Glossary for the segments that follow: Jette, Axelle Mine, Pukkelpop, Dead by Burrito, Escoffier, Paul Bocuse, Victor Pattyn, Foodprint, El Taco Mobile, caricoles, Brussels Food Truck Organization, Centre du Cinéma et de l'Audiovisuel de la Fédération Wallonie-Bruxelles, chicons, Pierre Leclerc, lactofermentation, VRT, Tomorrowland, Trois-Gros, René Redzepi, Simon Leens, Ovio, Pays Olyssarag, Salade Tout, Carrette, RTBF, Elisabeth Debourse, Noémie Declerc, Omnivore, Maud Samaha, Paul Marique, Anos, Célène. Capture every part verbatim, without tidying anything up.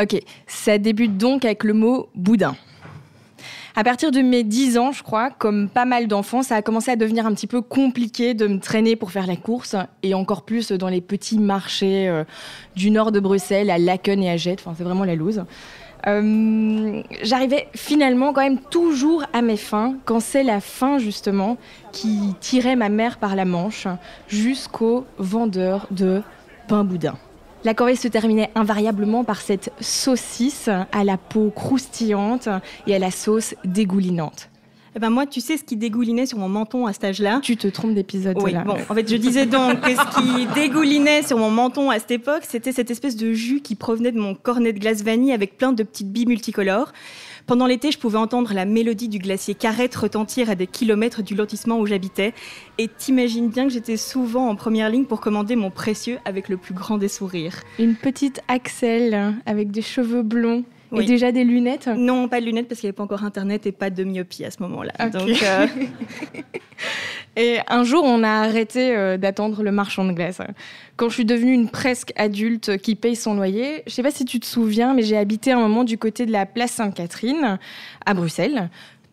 Ok, ça débute donc avec le mot « boudin ». À partir de mes dix ans, je crois, comme pas mal d'enfants, ça a commencé à devenir un petit peu compliqué de me traîner pour faire la course, et encore plus dans les petits marchés euh, du nord de Bruxelles, à Laeken et à Jette, enfin, c'est vraiment la loose. Euh, j'arrivais finalement quand même toujours à mes fins, quand c'est la faim justement qui tirait ma mère par la manche jusqu'au vendeur de pain boudin. La corvée se terminait invariablement par cette saucisse à la peau croustillante et à la sauce dégoulinante. Eh ben moi, tu sais ce qui dégoulinait sur mon menton à cet âge-là. Tu te trompes d'épisode, oui, là. Bon, en fait, je disais donc que ce qui dégoulinait sur mon menton à cette époque, c'était cette espèce de jus qui provenait de mon cornet de glace vanille avec plein de petites billes multicolores. Pendant l'été, je pouvais entendre la mélodie du glacier Carrette retentir à des kilomètres du lotissement où j'habitais. Et t'imagines bien que j'étais souvent en première ligne pour commander mon précieux avec le plus grand des sourires. Une petite Axelle avec des cheveux blonds. Et oui. Déjà des lunettes ? Non, pas de lunettes parce qu'il n'y avait pas encore Internet et pas de myopie à ce moment-là. Okay. Donc, euh... et un jour, on a arrêté euh, d'attendre le marchand de glace. Quand je suis devenue une presque adulte qui paye son loyer, je ne sais pas si tu te souviens, mais j'ai habité un moment du côté de la place Sainte-Catherine à Bruxelles.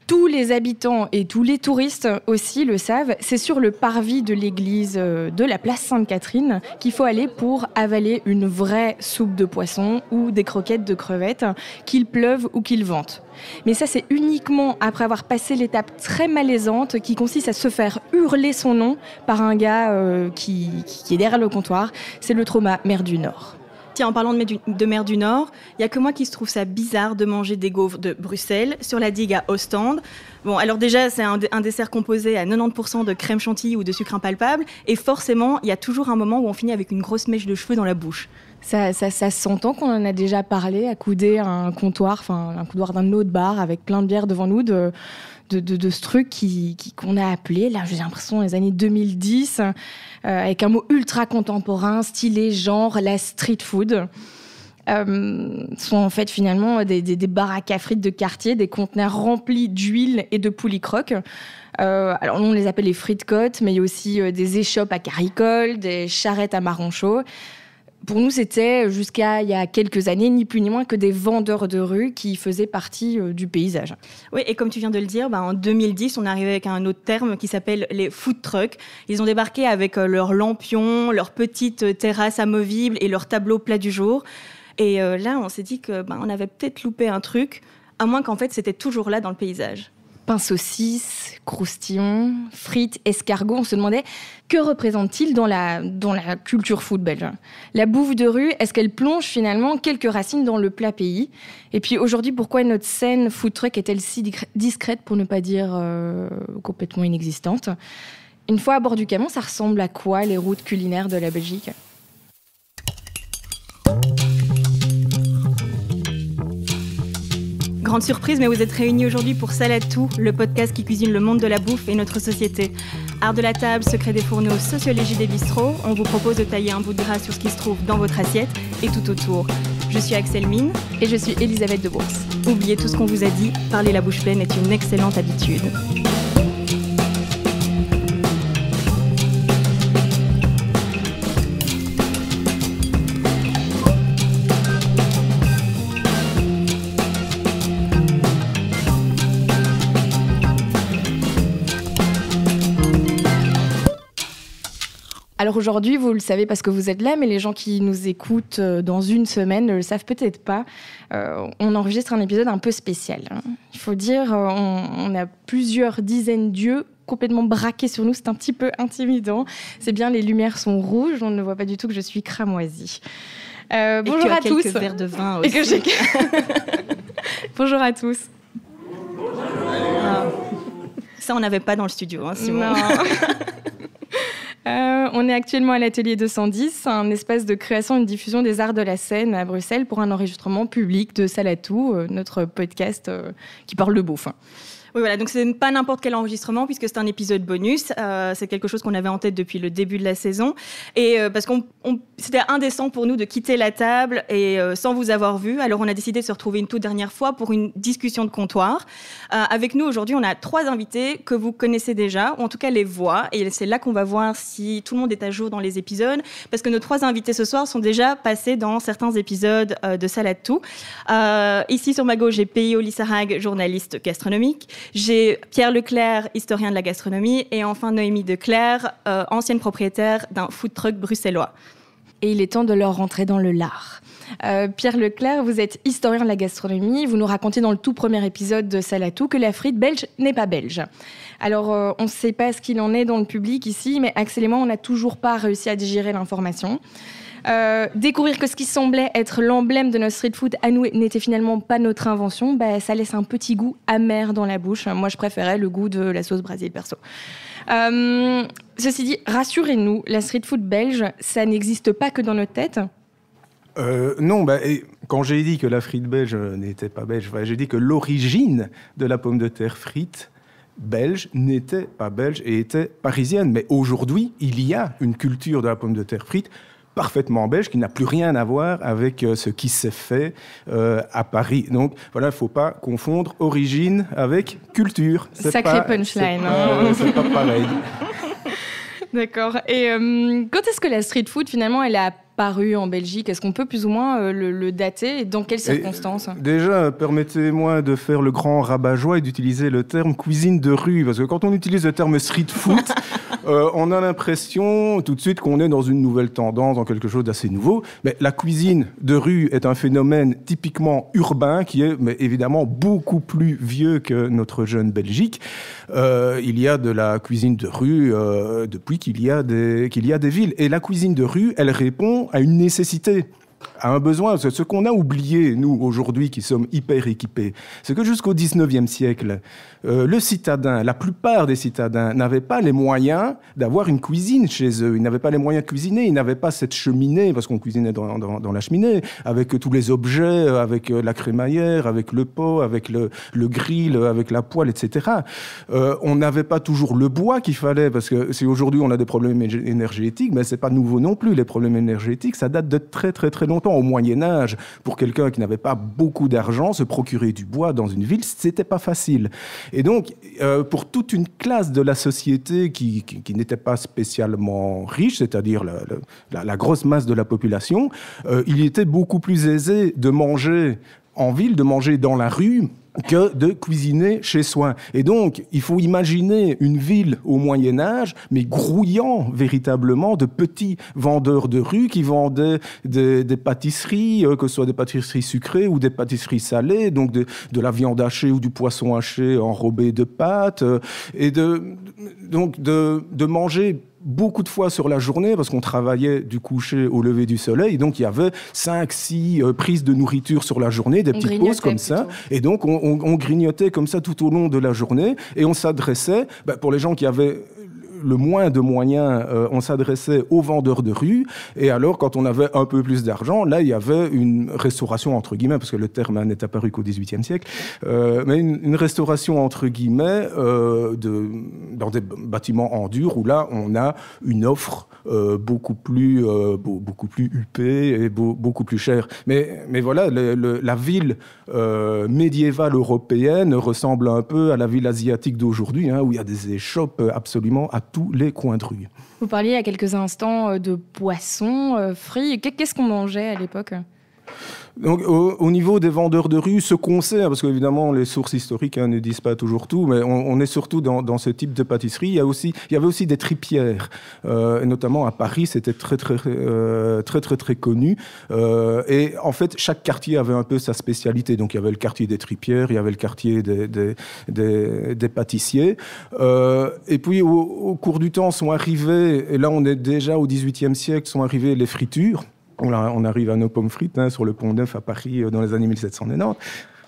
Tous les habitants et tous les touristes aussi le savent, c'est sur le parvis de l'église de la place Sainte-Catherine qu'il faut aller pour avaler une vraie soupe de poisson ou des croquettes de crevettes, qu'il pleuve ou qu'il vente. Mais ça, c'est uniquement après avoir passé l'étape très malaisante qui consiste à se faire hurler son nom par un gars euh, qui, qui est derrière le comptoir. C'est le trauma Mer du Nord. Tiens, en parlant de, du, de mer du Nord, il n'y a que moi qui se trouve ça bizarre de manger des gaufres de Bruxelles sur la digue à Ostende. Bon, alors déjà, c'est un, un dessert composé à quatre-vingt-dix pour cent de crème chantilly ou de sucre impalpable. Et forcément, il y a toujours un moment où on finit avec une grosse mèche de cheveux dans la bouche. Ça, ça, ça s'entend qu'on en a déjà parlé, accoudé à un comptoir, enfin un couloir d'un autre bar avec plein de bières devant nous, de, de, de, de ce truc qui, qui, qu'on a appelé, là j'ai l'impression, les années deux mille dix, euh, avec un mot ultra contemporain, stylé, genre la street food. Euh, sont en fait finalement des, des, des baraques à frites de quartier, des conteneurs remplis d'huile et de poulies croques. Euh, alors on les appelle les frites cotes, mais il y a aussi euh, des échoppes à caricoles, des charrettes à marron chaud. Pour nous, c'était jusqu'à il y a quelques années, ni plus ni moins que des vendeurs de rue qui faisaient partie euh, du paysage. Oui, et comme tu viens de le dire, bah, en deux mille dix, on est arrivé avec un autre terme qui s'appelle les food trucks. Ils ont débarqué avec euh, leurs lampions, leurs petites terrasses amovibles et leurs tableaux plats du jour. Et euh, là, on s'est dit qu'on bah, avait peut-être loupé un truc, à moins qu'en fait, c'était toujours là dans le paysage. Pain saucisse, croustillon, frites, escargots, on se demandait que représente-t-il dans la, dans la culture food belge. La bouffe de rue, est-ce qu'elle plonge finalement quelques racines dans le plat pays? Et puis aujourd'hui, pourquoi notre scène food truck est-elle si discrète, pour ne pas dire euh, complètement inexistante? Une fois à bord du camion, ça ressemble à quoi les routes culinaires de la Belgique? Grande surprise, mais vous êtes réunis aujourd'hui pour Salade Tout, le podcast qui cuisine le monde de la bouffe et notre société. Art de la table, secret des fourneaux, sociologie des bistrots, on vous propose de tailler un bout de gras sur ce qui se trouve dans votre assiette et tout autour. Je suis Axelle Mine. Et je suis Elisabeth Debourse. Oubliez tout ce qu'on vous a dit, parler la bouche pleine est une excellente habitude. Alors aujourd'hui, vous le savez parce que vous êtes là, mais les gens qui nous écoutent dans une semaine ne le savent peut-être pas. Euh, on enregistre un épisode un peu spécial. Il faut dire, on, on a plusieurs dizaines d'yeux complètement braqués sur nous. C'est un petit peu intimidant. C'est bien, les lumières sont rouges. On ne voit pas du tout que je suis cramoisie. Euh, bonjour que à tous. Quelques verres de vin aussi. Et que j'ai... Bonjour à tous. Bonjour. Ah. Ça, on n'avait pas dans le studio, hein, Simon. Non. Euh, on est actuellement à l'atelier deux cent dix, un espace de création et de diffusion des arts de la scène à Bruxelles pour un enregistrement public de Salade Tout, euh, notre podcast euh, qui parle de bouffe. Oui, voilà, donc ce n'est pas n'importe quel enregistrement puisque c'est un épisode bonus. Euh, c'est quelque chose qu'on avait en tête depuis le début de la saison. Et euh, parce qu'on, on, c'était indécent pour nous de quitter la table et euh, sans vous avoir vu. Alors on a décidé de se retrouver une toute dernière fois pour une discussion de comptoir. Euh, avec nous aujourd'hui, on a trois invités que vous connaissez déjà, ou en tout cas les voix. Et c'est là qu'on va voir si tout le monde est à jour dans les épisodes. Parce que nos trois invités ce soir sont déjà passés dans certains épisodes euh, de Salade Tout. Euh, ici sur ma gauche, j'ai Pays Olyssarag, journaliste gastronomique. J'ai Pierre Leclerc, historien de la gastronomie, et enfin Noémie Declerc, euh, ancienne propriétaire d'un food truck bruxellois. Et il est temps de leur rentrer dans le lard. Euh, Pierre Leclerc, vous êtes historien de la gastronomie. Vous nous racontez dans le tout premier épisode de Salade Tout que la frite belge n'est pas belge. Alors, euh, on ne sait pas ce qu'il en est dans le public ici, mais Axelle et moi, on n'a toujours pas réussi à digérer l'information. Euh, découvrir que ce qui semblait être l'emblème de notre street food à nous n'était finalement pas notre invention, bah, ça laisse un petit goût amer dans la bouche. Moi, je préférais le goût de la sauce Brésil, perso. Euh, ceci dit, rassurez-nous, la street food belge, ça n'existe pas que dans notre tête. Euh, non, bah, et quand j'ai dit que la frite belge n'était pas belge, bah, j'ai dit que l'origine de la pomme de terre frite belge n'était pas belge et était parisienne. Mais aujourd'hui, il y a une culture de la pomme de terre frite parfaitement belge, qui n'a plus rien à voir avec ce qui s'est fait euh, à Paris. Donc voilà, il ne faut pas confondre origine avec culture. C'est Sacré pas, punchline. C'est, hein. pas, c'est pas pareil. D'accord. Et euh, quand est-ce que la street food, finalement, elle a paru en Belgique? Est-ce qu'on peut plus ou moins le, le dater et dans quelles circonstances? Et déjà, permettez-moi de faire le grand rabat-joie et d'utiliser le terme cuisine de rue, parce que quand on utilise le terme street food, euh, on a l'impression tout de suite qu'on est dans une nouvelle tendance, dans quelque chose d'assez nouveau. Mais la cuisine de rue est un phénomène typiquement urbain qui est mais évidemment beaucoup plus vieux que notre jeune Belgique. Euh, il y a de la cuisine de rue euh, depuis qu'il y a des, qu'il y a des villes. Et la cuisine de rue, elle répond à une nécessité, à un besoin. Ce qu'on a oublié, nous, aujourd'hui, qui sommes hyper équipés, c'est que jusqu'au dix-neuvième siècle, euh, le citadin, la plupart des citadins, n'avaient pas les moyens d'avoir une cuisine chez eux. Ils n'avaient pas les moyens de cuisiner, ils n'avaient pas cette cheminée, parce qu'on cuisinait dans, dans, dans la cheminée, avec tous les objets, avec la crémaillère, avec le pot, avec le, le grill, avec la poêle, et cetera. Euh, on n'avait pas toujours le bois qu'il fallait, parce que si aujourd'hui on a des problèmes énergétiques, mais c'est pas nouveau non plus. Les problèmes énergétiques, ça date de très, très, très longtemps. Au Moyen-Âge, pour quelqu'un qui n'avait pas beaucoup d'argent, se procurer du bois dans une ville, c'était pas facile. Et donc, euh, pour toute une classe de la société qui, qui, qui n'était pas spécialement riche, c'est-à-dire la, la, la grosse masse de la population, euh, il était beaucoup plus aisé de manger en ville, de manger dans la rue, que de cuisiner chez soi. Et donc, il faut imaginer une ville au Moyen-Âge, mais grouillant véritablement de petits vendeurs de rue qui vendaient des, des pâtisseries, que ce soit des pâtisseries sucrées ou des pâtisseries salées, donc de, de la viande hachée ou du poisson haché enrobé de pâtes, et de, donc de, de manger beaucoup de fois sur la journée, parce qu'on travaillait du coucher au lever du soleil, donc il y avait cinq six euh, prises de nourriture sur la journée, des on petites pauses comme plutôt. ça, et donc on, on, on grignotait comme ça tout au long de la journée, et on s'adressait, bah, pour les gens qui avaient le moins de moyens, euh, on s'adressait aux vendeurs de rue, et alors quand on avait un peu plus d'argent, là il y avait une restauration entre guillemets, parce que le terme n'est apparu qu'au dix-huitième siècle, euh, mais une, une restauration entre guillemets euh, de, dans des bâtiments en dur, où là on a une offre euh, beaucoup plus euh, beaucoup plus huppée et beau, beaucoup plus chère. Mais, mais voilà, le, le, la ville euh, médiévale européenne ressemble un peu à la ville asiatique d'aujourd'hui, hein, où il y a des échoppes absolument à tous les coins de rue. Vous parliez il y a quelques instants de poissons euh, frits. Qu'est-ce qu'on mangeait à l'époque? Donc, au, au niveau des vendeurs de rue, ce qu'on sait, parce qu'évidemment les sources historiques hein, ne disent pas toujours tout, mais on, on est surtout dans, dans ce type de pâtisserie. Il y a aussi, il y avait aussi des tripières, euh, et notamment à Paris, c'était très très euh, très très très connu. Euh, et en fait, chaque quartier avait un peu sa spécialité. Donc, il y avait le quartier des tripières, il y avait le quartier des des, des, des pâtissiers. Euh, et puis, au, au cours du temps, sont arrivés, et là, on est déjà au dix-huitième siècle, sont arrivées les fritures. On arrive à nos pommes frites hein, sur le Pont Neuf à Paris dans les années mille sept cent quatre-vingt-dix.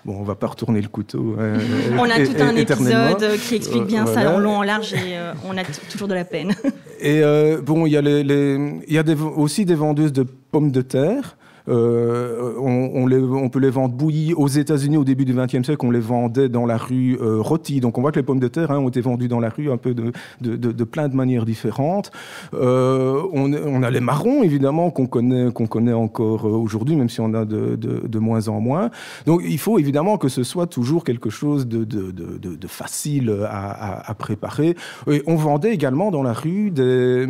Bon, on ne va pas retourner le couteau. Euh, on a et, tout un épisode qui explique bien euh, ça, voilà. En long, en large, et euh, on a t- toujours de la peine. Et euh, bon, il y a, les, les, y a des, aussi des vendeuses de pommes de terre. Euh, on, on, les, on peut les vendre bouillies. Aux États-Unis, au début du vingtième siècle, on les vendait dans la rue euh, rôties. Donc on voit que les pommes de terre hein, ont été vendues dans la rue un peu de, de, de, de plein de manières différentes. Euh, on, on a les marrons, évidemment, qu'on connaît, qu'on connaît encore aujourd'hui, même si on a de, de, de moins en moins. Donc il faut évidemment que ce soit toujours quelque chose de, de, de, de, de facile à, à, à préparer. Et on vendait également dans la rue des...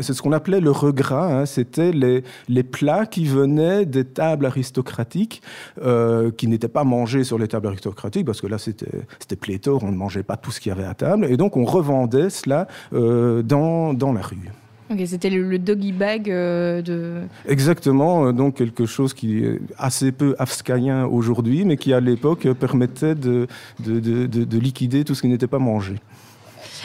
C'est ce qu'on appelait le regras. Hein, c'était les, les plats qui venaient des tables aristocratiques, euh, qui n'étaient pas mangés sur les tables aristocratiques, parce que là, c'était, c'était pléthore, on ne mangeait pas tout ce qu'il y avait à table. Et donc, on revendait cela euh, dans, dans la rue. Okay, c'était le, le doggy bag euh, de... Exactement, euh, donc quelque chose qui est assez peu afskaïen aujourd'hui, mais qui, à l'époque, permettait de, de, de, de, de liquider tout ce qui n'était pas mangé.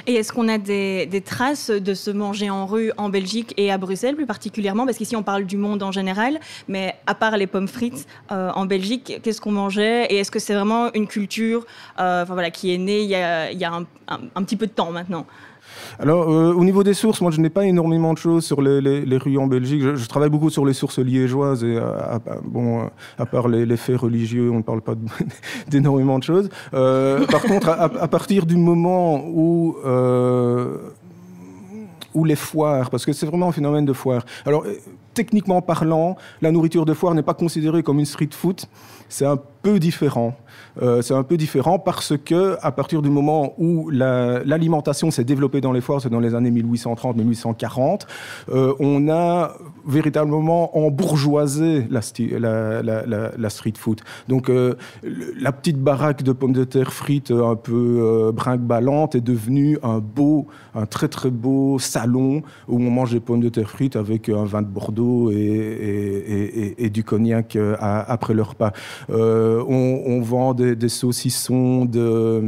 Et est-ce qu'on a des, des traces de ce manger en rue en Belgique et à Bruxelles plus particulièrement? Parce qu'ici, on parle du monde en général, mais à part les pommes frites, euh, en Belgique, qu'est-ce qu'on mangeait? Et est-ce que c'est vraiment une culture euh, enfin, voilà, qui est née il y a, il y a un, un, un petit peu de temps maintenant? Alors, euh, au niveau des sources, moi, je n'ai pas énormément de choses sur les, les, les rues en Belgique. Je, je travaille beaucoup sur les sources liégeoises. Et à, à, bon, à part les, les faits religieux, on ne parle pas de, d'énormément de choses. Euh, par contre, à, à partir du moment où... Euh, ou les foires, parce que c'est vraiment un phénomène de foire. Alors, techniquement parlant, la nourriture de foire n'est pas considérée comme une street food. C'est un peu différent. Euh, c'est un peu différent parce que, à partir du moment où la, l'alimentation s'est développée dans les foires, c'est dans les années mille huit cent trente, mille huit cent quarante, euh, on a véritablement embourgeoisé la, la, la, la, la street food. Donc, euh, la petite baraque de pommes de terre frites un peu euh, brinque-ballante est devenue un beau, un très très beau salon où on mange des pommes de terre frites avec un vin de Bordeaux et, et, et, et du cognac à, après le repas. Euh, on, on vend des, des saucissons de,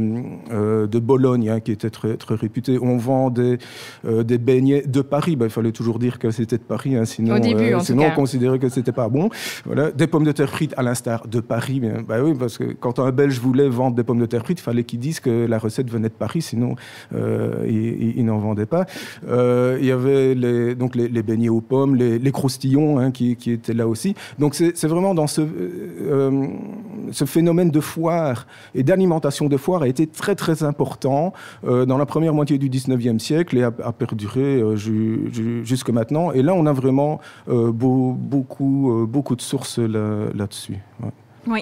euh, de Bologne, hein, qui étaient très, très réputés. On vend des, euh, des beignets de Paris. Ben, il fallait toujours dire que c'était de Paris, hein, sinon, au début, euh, sinon on considérait que c'était pas bon. Voilà. Des pommes de terre frites à l'instar de Paris. Ben, ben oui, parce que quand un Belge voulait vendre des pommes de terre frites, il fallait qu'il dise que la recette venait de Paris, sinon euh, il, il n'en vendait pas. Euh, il y avait les, donc les, les beignets aux pommes, les, les croustillons hein, qui, qui étaient là aussi. Donc c'est, c'est vraiment dans ce... Euh, ce phénomène de foire et d'alimentation de foire a été très très important euh, dans la première moitié du dix-neuvième siècle et a, a perduré euh, ju- ju- jusque maintenant. Et là, on a vraiment euh, beau, beaucoup, euh, beaucoup de sources là, là-dessus. Ouais. Oui.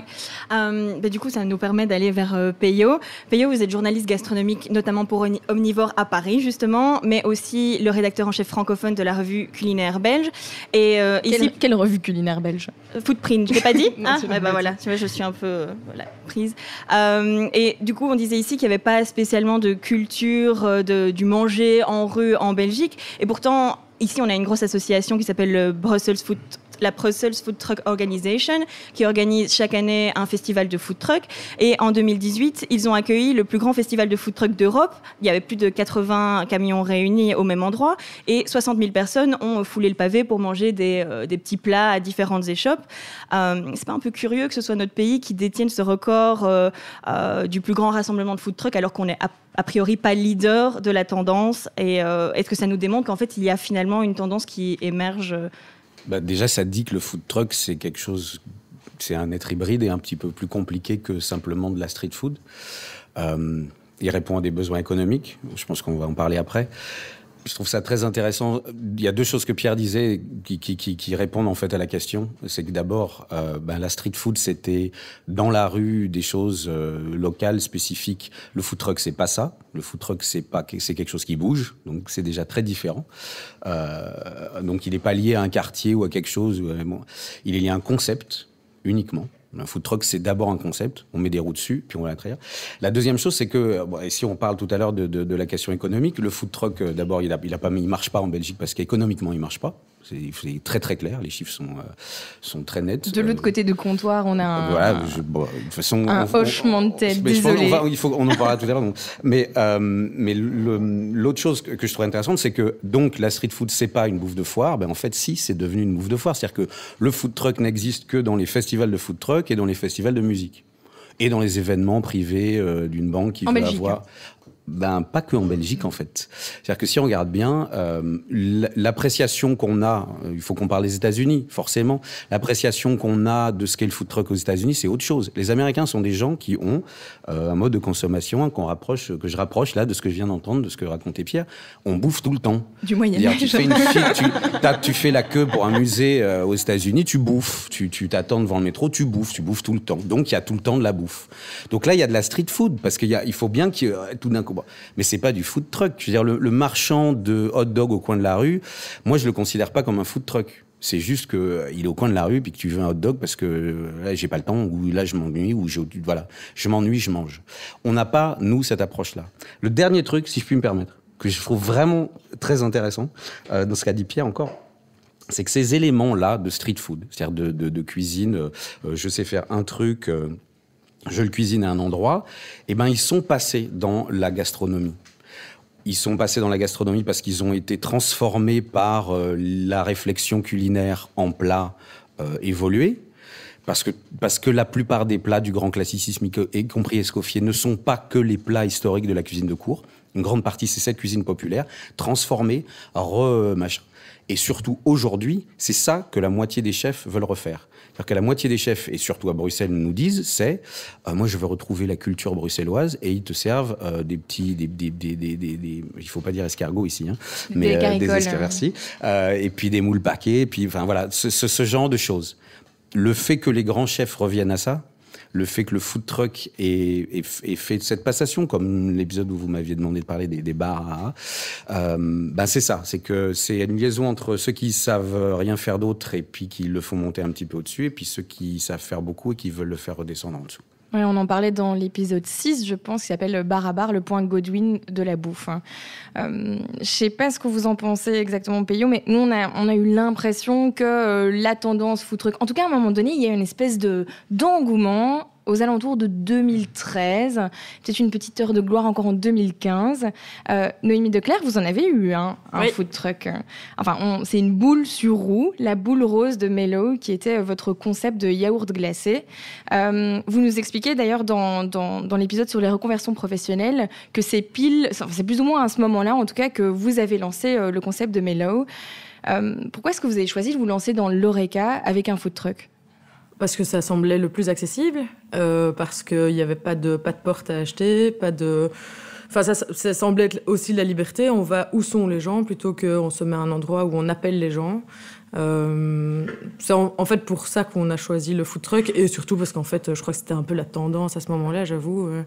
Euh, bah, du coup, ça nous permet d'aller vers euh, Payo. Payo, vous êtes journaliste gastronomique, notamment pour Omnivore à Paris, justement, mais aussi le rédacteur en chef francophone de la revue culinaire belge. Et, euh, quelle, ici... quelle revue culinaire belge? Foodprint, je l'ai pas dit. non, ah, bah, bah, voilà, tu vois, je suis un peu euh, voilà, prise. Euh, et du coup, on disait ici qu'il n'y avait pas spécialement de culture euh, de, du manger en rue en Belgique. Et pourtant, ici, on a une grosse association qui s'appelle le Brussels Food Truck. la Brussels Food Truck Organization, qui organise chaque année un festival de food truck. Et en deux mille dix-huit, ils ont accueilli le plus grand festival de food truck d'Europe. Il y avait plus de quatre-vingts camions réunis au même endroit. Et soixante mille personnes ont foulé le pavé pour manger des, euh, des petits plats à différentes échoppes. Euh, c'est pas un peu curieux que ce soit notre pays qui détienne ce record euh, euh, du plus grand rassemblement de food truck, alors qu'on est a, a priori pas leader de la tendance? Et euh, est-ce que ça nous démontre qu'en fait, il y a finalement une tendance qui émerge euh, Bah déjà, ça dit que le food truck, c'est quelque chose, c'est un être hybride et un petit peu plus compliqué que simplement de la street food. Euh, il répond à des besoins économiques. Je pense qu'on va en parler après. Je trouve ça très intéressant. Il y a deux choses que Pierre disait qui, qui, qui, qui répondent en fait à la question. C'est que d'abord, euh, ben, la street food, c'était dans la rue des choses euh, locales, spécifiques. Le food truck, c'est pas ça. Le food truck, c'est pas, c'est quelque chose qui bouge. Donc, c'est déjà très différent. Euh, donc, il est pas lié à un quartier ou à quelque chose. Bon, il est lié à un concept uniquement. Un food truck, c'est d'abord un concept. On met des roues dessus, puis on va l'attraire. La deuxième chose, c'est que, bon, et si on parle tout à l'heure de, de, de la question économique, le food truck, d'abord, il a, il a pas, il marche pas en Belgique parce qu'économiquement, il marche pas. C'est, c'est très très clair. Les chiffres sont euh, sont très nets. De l'autre euh, côté du comptoir, on a un, voilà, je, bon, de façon, un on, hochement on, de tête. Désolé. On, va, il faut, on en parlera tout à l'heure. Donc. Mais euh, mais le, l'autre chose que, que je trouve intéressante, c'est que donc la street food, c'est pas une bouffe de foire. Ben en fait, si, c'est devenu une bouffe de foire. C'est-à-dire que le food truck n'existe que dans les festivals de food truck et dans les festivals de musique et dans les événements privés euh, d'une banque qui en veut Belgique. avoir. Ben, pas que en Belgique, en fait. C'est-à-dire que si on regarde bien, euh, l'appréciation qu'on a, il faut qu'on parle des États-Unis, forcément, l'appréciation qu'on a de ce qu'est le food truck aux États-Unis, c'est autre chose. Les Américains sont des gens qui ont euh, un mode de consommation hein, qu'on rapproche, que je rapproche là de ce que je viens d'entendre, de ce que racontait Pierre. On bouffe tout le temps. Du Moyen-Âge. Tu fais une file, tu, tu fais la queue pour un musée euh, aux États-Unis, tu bouffes. Tu t'attends devant le métro, tu bouffes, tu bouffes tout le temps. Donc, il y a tout le temps de la bouffe. Donc là, il y a de la street food, parce qu'il y a, il faut bien qu'il y ait tout d'un coup. Mais c'est pas du food truck. Je veux dire, le, le marchand de hot dog au coin de la rue, moi, je le considère pas comme un food truck. C'est juste qu'il est au coin de la rue, puis que tu veux un hot dog parce que là, j'ai pas le temps, ou là, je m'ennuie, ou je, voilà, je m'ennuie, je mange. On n'a pas, nous, cette approche-là. Le dernier truc, si je puis me permettre, que je trouve vraiment très intéressant, euh, dans ce qu'a dit Pierre encore, c'est que ces éléments-là de street food, c'est-à-dire de, de, de cuisine, euh, je sais faire un truc... Euh, je le cuisine à un endroit, eh ben, ils sont passés dans la gastronomie. Ils sont passés dans la gastronomie parce qu'ils ont été transformés par euh, la réflexion culinaire en plats euh, évolués, parce que, parce que la plupart des plats du grand classicisme, y compris Escoffier, ne sont pas que les plats historiques de la cuisine de cour. Une grande partie, c'est cette cuisine populaire, transformée, re-machin. Et surtout, aujourd'hui, c'est ça que la moitié des chefs veulent refaire. C'est-à-dire que la moitié des chefs, et surtout à Bruxelles, nous disent, c'est euh, « moi, je veux retrouver la culture bruxelloise » et ils te servent euh, des petits... Des, des, des, des, des, des, il ne faut pas dire escargots ici, hein, mais des, euh, des escargots, euh, et puis des moules paquets, et puis enfin voilà, ce, ce, ce genre de choses. Le fait que les grands chefs reviennent à ça, le fait que le food truck ait, ait, ait fait cette passation, comme l'épisode où vous m'aviez demandé de parler des, des bars, euh, ben c'est ça, c'est que c'est une liaison entre ceux qui savent rien faire d'autre et puis qui le font monter un petit peu au-dessus, et puis ceux qui savent faire beaucoup et qui veulent le faire redescendre en dessous. Oui, on en parlait dans l'épisode six, je pense, qui s'appelle « Bar à bar, le point Godwin de la bouffe ». Euh, je ne sais pas ce que vous en pensez exactement, Payo, mais nous, on a, on a eu l'impression que euh, la tendance food truck... En tout cas, à un moment donné, il y a une espèce de, d'engouement aux alentours de deux mille treize, peut-être une petite heure de gloire encore en deux mille quinze. Euh, Noémie Declerc, vous en avez eu hein, un oui. food truck. Enfin, on, c'est une boule sur roue, la boule rose de Mellow, qui était votre concept de yaourt glacé. Euh, vous nous expliquez d'ailleurs dans, dans, dans l'épisode sur les reconversions professionnelles que c'est pile, c'est plus ou moins à ce moment-là, en tout cas, que vous avez lancé euh, le concept de Mellow. Euh, pourquoi est-ce que vous avez choisi de vous lancer dans l'Horeca avec un food truck ? Parce que ça semblait le plus accessible, euh, parce qu'il n'y avait pas de, pas de porte à acheter, pas de... Enfin, ça, ça semblait être aussi la liberté. On va où sont les gens, plutôt qu'on se met à un endroit où on appelle les gens. Euh, c'est en, en fait pour ça qu'on a choisi le food truck, et surtout parce qu'en fait, je crois que c'était un peu la tendance à ce moment-là, j'avoue, euh,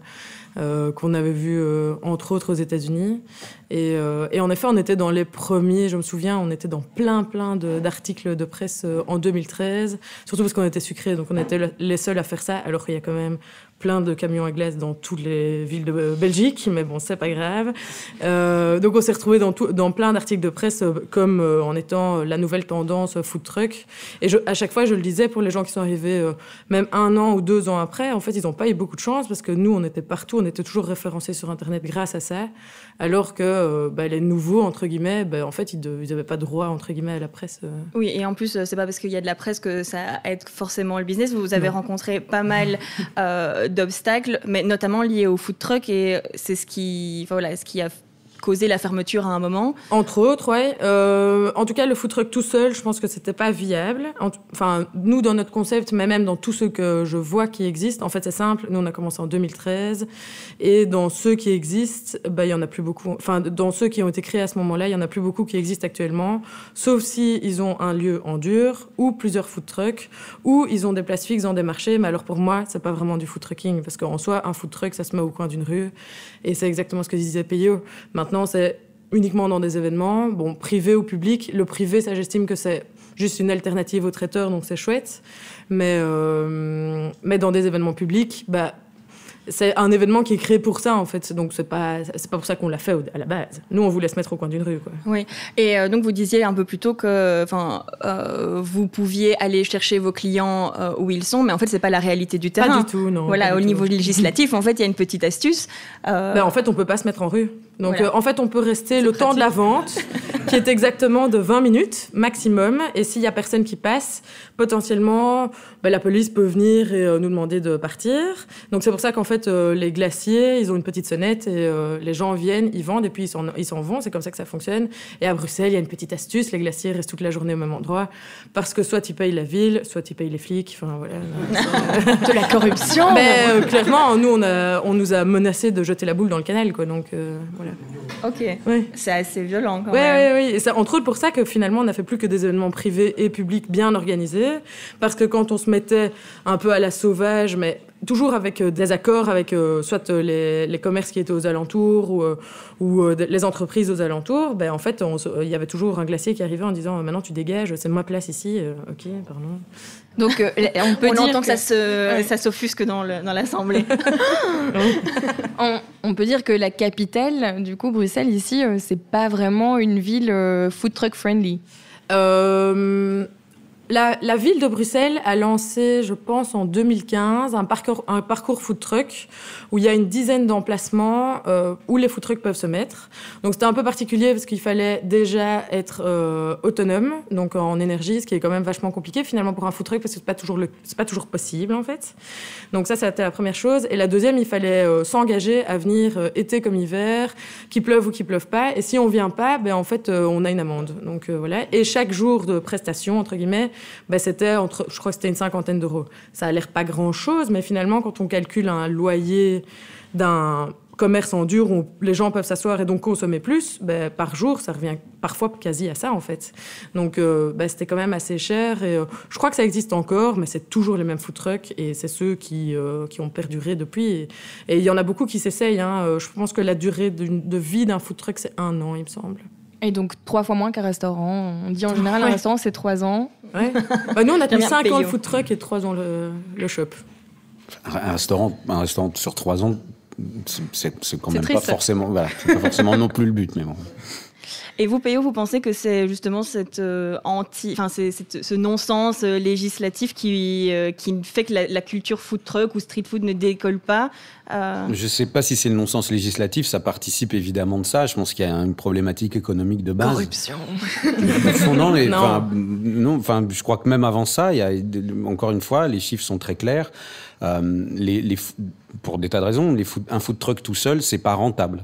euh, qu'on avait vu, euh, entre autres, aux États-Unis. Et, euh, et en effet, on était dans les premiers, je me souviens, on était dans plein, plein de, d'articles de presse en deux mille treize, surtout parce qu'on était sucrés, donc on était les seuls à faire ça, alors qu'il y a quand même plein de camions à glace dans toutes les villes de Belgique, mais bon, c'est pas grave. Euh, donc on s'est retrouvés dans, tout, dans plein d'articles de presse, comme euh, en étant la nouvelle tendance food truck. Et je, à chaque fois, je le disais, pour les gens qui sont arrivés euh, même un an ou deux ans après, en fait, ils n'ont pas eu beaucoup de chance, parce que nous, on était partout, on était toujours référencés sur Internet grâce à ça, alors que euh, bah, les nouveaux, entre guillemets, bah, en fait, ils n'avaient pas droit, entre guillemets, à la presse. Euh. Oui, et en plus, c'est pas parce qu'il y a de la presse que ça aide forcément le business. Vous avez non. rencontré pas mal... Euh, d'obstacles, mais notamment liés au food truck, et c'est ce qui, enfin voilà, ce qui a causé la fermeture à un moment. Entre autres, ouais. Euh, en tout cas, le food truck tout seul, je pense que c'était pas viable. Enfin, nous, dans notre concept, mais même dans tout ce que je vois qui existe, en fait, c'est simple. Nous, on a commencé en deux mille treize, et dans ceux qui existent, bah, il y en a plus beaucoup. Enfin, dans ceux qui ont été créés à ce moment-là, il y en a plus beaucoup qui existent actuellement, sauf si ils ont un lieu en dur, ou plusieurs food trucks, ou ils ont des places fixes dans des marchés. Mais alors, pour moi, c'est pas vraiment du food trucking, parce qu'en soi, un food truck, ça se met au coin d'une rue, et c'est exactement ce que disait Payo. Maintenant, c'est uniquement dans des événements, bon, privé ou public. Le privé, ça, j'estime que c'est juste une alternative aux traiteurs, donc c'est chouette. Mais, euh, mais dans des événements publics, bah, c'est un événement qui est créé pour ça, en fait. Donc, c'est pas, c'est pas pour ça qu'on l'a fait à la base. Nous, on voulait se mettre au coin d'une rue, quoi. Oui. Et euh, donc, vous disiez un peu plus tôt que euh, vous pouviez aller chercher vos clients euh, où ils sont, mais en fait, c'est pas la réalité du terrain. Pas du tout, non. Voilà, au niveau législatif, en fait, il y a une petite astuce. Euh... Ben, en fait, on peut pas se mettre en rue. Donc voilà. euh, en fait, on peut rester le pratique. temps de la vente, qui est exactement de vingt minutes maximum. Et s'il y a personne qui passe, potentiellement, ben, la police peut venir et euh, nous demander de partir. Donc c'est pour ça qu'en fait, euh, les glaciers, ils ont une petite sonnette et euh, les gens viennent, ils vendent et puis ils s'en vont. C'est comme ça que ça fonctionne. Et à Bruxelles, il y a une petite astuce. Les glaciers restent toute la journée au même endroit parce que soit ils payent la ville, soit ils payent les flics. Enfin voilà. De la corruption. Mais euh, clairement, nous, on, a, on nous a menacé de jeter la boule dans le canal, quoi. Donc euh, voilà. Ok, ouais. C'est assez violent quand ouais, même. Oui, oui, oui. C'est entre autres pour ça que finalement, on n'a fait plus que des événements privés et publics bien organisés. Parce que quand on se mettait un peu à la sauvage, mais toujours avec des accords avec euh, soit les, les commerces qui étaient aux alentours ou, euh, ou euh, les entreprises aux alentours, ben, en fait, il y avait toujours un glacier qui arrivait en disant « Maintenant, tu dégages, c'est ma place ici. Euh, » Ok, pardon. Donc, euh, on peut on dire entend que, que ça se, ouais. ça s'offusque dans, le, dans l'Assemblée. on, on peut dire que la capitale, du coup, Bruxelles, ici, euh, c'est pas vraiment une ville euh, food truck friendly. Euh... La, la ville de Bruxelles a lancé, je pense, en deux mille quinze, un parcours, un parcours food truck où il y a une dizaine d'emplacements euh, où les food trucks peuvent se mettre. Donc c'était un peu particulier parce qu'il fallait déjà être euh, autonome, donc en énergie, ce qui est quand même vachement compliqué finalement pour un food truck parce que c'est pas toujours le, c'est pas toujours possible en fait. Donc ça, c'était la première chose. Et la deuxième, il fallait euh, s'engager à venir euh, été comme hiver, qu'il pleuve ou qu'il pleuve pas. Et si on vient pas, ben en fait, euh, on a une amende. Donc euh, voilà. Et chaque jour de prestation entre guillemets. Ben, c'était entre, je crois que c'était une cinquantaine d'euros. Ça a l'air pas grand-chose, mais finalement, quand on calcule un loyer d'un commerce en dur où les gens peuvent s'asseoir et donc consommer plus, ben, par jour, ça revient parfois quasi à ça, en fait. Donc, euh, ben, c'était quand même assez cher. Et, euh, je crois que ça existe encore, mais c'est toujours les mêmes food trucks et c'est ceux qui, euh, qui ont perduré depuis. Et il y en a beaucoup qui s'essayent. Hein. Je pense que la durée de vie d'un food truck, c'est un an, il me semble. Et donc, trois fois moins qu'un restaurant. On dit en général, ouais. un restaurant, c'est trois ans. Ouais. Bah, nous, on a tenu cinq ans le food truck et trois ans le, le shop. Un restaurant, un restaurant sur trois ans, c'est, c'est quand c'est même triste. Pas forcément, voilà, c'est pas forcément non plus le but. Mais bon. Et vous, Payo, vous pensez que c'est justement cette, euh, anti, enfin, c'est, c'est, ce non-sens euh, législatif qui, euh, qui fait que la, la culture food truck ou street food ne décolle pas euh... Je ne sais pas si c'est le non-sens législatif, ça participe évidemment de ça. Je pense qu'il y a une problématique économique de base. Corruption. Non, les, non. Non, je crois que même avant ça, il y a, encore une fois, les chiffres sont très clairs. Euh, les, les, pour des tas de raisons, les food, un food truck tout seul, ce n'est pas rentable.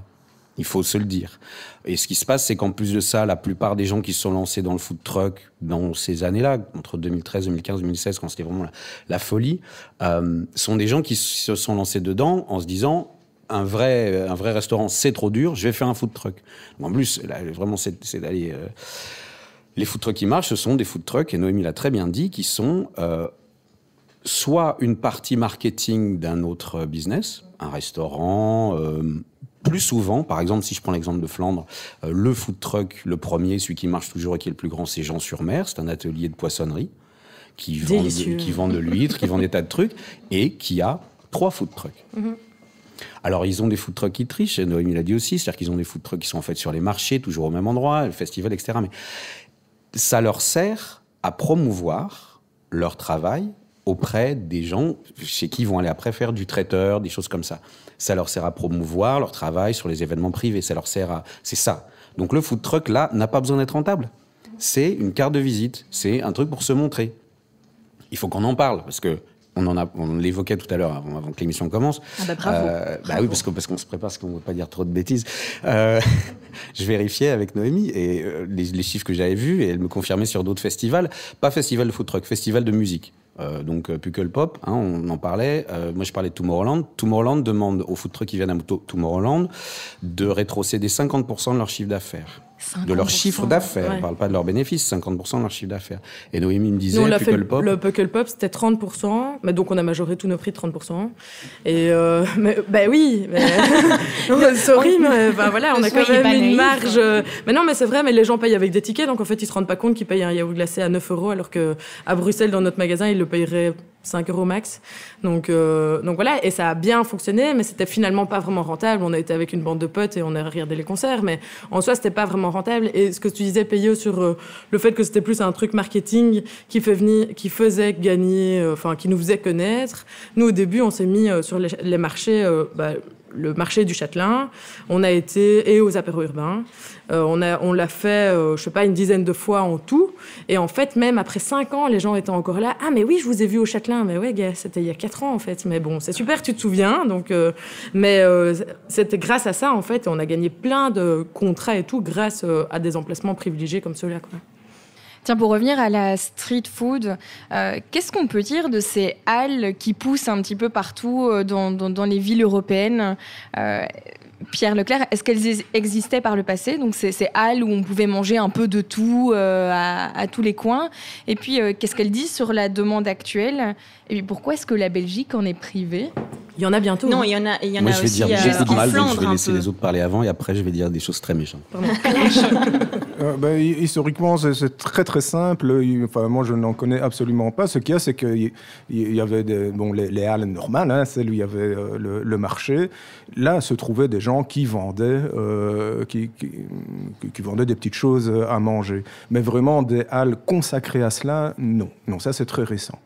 Il faut se le dire. Et ce qui se passe, c'est qu'en plus de ça, la plupart des gens qui se sont lancés dans le food truck dans ces années-là, entre deux mille treize, deux mille quinze, deux mille seize, quand c'était vraiment la, la folie, euh, sont des gens qui se sont lancés dedans en se disant un vrai, un vrai restaurant, c'est trop dur, je vais faire un food truck. En plus, là, vraiment, c'est, c'est d'aller. Euh... Les food trucks qui marchent, ce sont des food trucks, et Noémie l'a très bien dit, qui sont euh, soit une partie marketing d'un autre business, un restaurant. Euh, Plus souvent, par exemple, si je prends l'exemple de Flandre, euh, le food truck, le premier, celui qui marche toujours et qui est le plus grand, c'est Jean-sur-Mer. C'est un atelier de poissonnerie qui vend de, qui vend de l'huître, qui vend des tas de trucs et qui a trois food trucks. Mm-hmm. Alors, ils ont des food trucks qui trichent, Noémie l'a dit aussi, c'est-à-dire qu'ils ont des food trucks qui sont en fait sur les marchés, toujours au même endroit, le festival, et cetera. Mais ça leur sert à promouvoir leur travail auprès des gens chez qui ils vont aller après faire du traiteur, des choses comme ça. Ça leur sert à promouvoir leur travail sur les événements privés. Ça leur sert à... C'est ça. Donc le food truck, là, n'a pas besoin d'être rentable. C'est une carte de visite. C'est un truc pour se montrer. Il faut qu'on en parle, parce que on, en a, on l'évoquait tout à l'heure, avant, avant que l'émission commence. Ah bah bravo. Euh, bah bravo. Oui, parce, que, parce qu'on se prépare, parce qu'on ne veut pas dire trop de bêtises. Euh, je vérifiais avec Noémie, et euh, les, les chiffres que j'avais vus, et elle me confirmait sur d'autres festivals. Pas festival de food truck, festival de musique. Euh, donc euh, Pukkelpop, hein, on en parlait. Euh, moi, je parlais de Tomorrowland. Tomorrowland demande aux food trucks qui viennent à Tomorrowland de rétrocéder cinquante pour cent de leur chiffre d'affaires. cinquante pour cent, de leur chiffre d'affaires. Ouais. On ne parle pas de leurs bénéfices, cinquante pour cent de leur chiffre d'affaires. Et Noémie me disait, Pukkelpop... Le Pukkelpop, c'était trente pour cent. Mais donc, on a majoré tous nos prix de trente pour cent. Et... Euh, mais, bah oui mais... non, sorry, mais bah, voilà, on a quand même une marge... Mais non, mais c'est vrai, mais les gens payent avec des tickets. Donc, en fait, ils ne se rendent pas compte qu'ils payent un yaourt glacé à neuf euros, alors qu'à Bruxelles, dans notre magasin, ils le paieraient cinq euros max. Donc, euh, donc voilà, et ça a bien fonctionné, mais c'était finalement pas vraiment rentable. On a été avec une bande de potes et on a regardé les concerts, mais en soi, c'était pas vraiment rentable. Et ce que tu disais, Payo, sur euh, le fait que c'était plus un truc marketing qui, fait venir, qui faisait gagner, enfin, euh, qui nous faisait connaître. Nous, au début, on s'est mis euh, sur les, les marchés... Euh, bah, le marché du Châtelain, on a été, et aux apéros urbains. Euh, on a, on l'a fait, euh, je sais pas, une dizaine de fois en tout. Et en fait, même après cinq ans, les gens étaient encore là. Ah, mais oui, je vous ai vu au Châtelain. Mais ouais, gars, c'était il y a quatre ans, en fait. Mais bon, c'est super, tu te souviens. Donc, euh, mais euh, c'était grâce à ça, en fait, on a gagné plein de contrats et tout grâce euh, à des emplacements privilégiés comme ceux-là, quoi. Tiens, pour revenir à la street food, euh, qu'est-ce qu'on peut dire de ces halles qui poussent un petit peu partout dans, dans, dans les villes européennes? euh, Pierre Leclerc, est-ce qu'elles existaient par le passé? Donc ces, ces halles où on pouvait manger un peu de tout euh, à, à tous les coins. Et puis, euh, qu'est-ce qu'elles disent sur la demande actuelle? Et puis, pourquoi est-ce que la Belgique en est privée? Il y en a bientôt. Non, hein. il y en a, il y en Moi, a je vais aussi dire beaucoup de mal, donc je vais laisser les autres parler avant, et après, je vais dire des choses très méchantes. euh, bah, historiquement, c'est très, très simple. Enfin, moi, je n'en connais absolument pas. Ce qu'il y a, c'est qu'il y avait des, bon, les, les halles normales, hein, celles où il y avait euh, le, le marché. Là, se trouvaient des gens qui vendaient, euh, qui, qui, qui vendaient des petites choses à manger. Mais vraiment, des halles consacrées à cela, non. Non, ça, c'est très récent.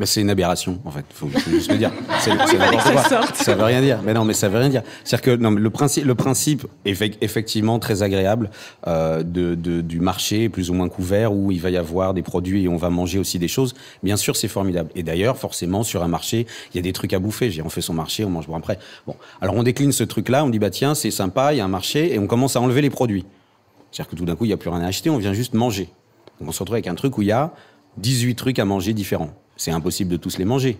Mais c'est une aberration, en fait. Faut juste le dire. C'est, c'est oui, ça, ça veut rien dire. Mais non, mais ça veut rien dire. C'est-à-dire que non, mais le principe, le principe est effectivement très agréable euh, de, de du marché plus ou moins couvert où il va y avoir des produits et on va manger aussi des choses. Bien sûr, c'est formidable. Et d'ailleurs, forcément, sur un marché, il y a des trucs à bouffer. J'ai on fait son marché, on mange bon après. Bon, alors on décline ce truc-là. On dit bah tiens, c'est sympa, il y a un marché et on commence à enlever les produits. C'est-à-dire que tout d'un coup, il y a plus rien à acheter. On vient juste manger. Donc on se retrouve avec un truc où il y a dix-huit trucs à manger différents. C'est impossible de tous les manger.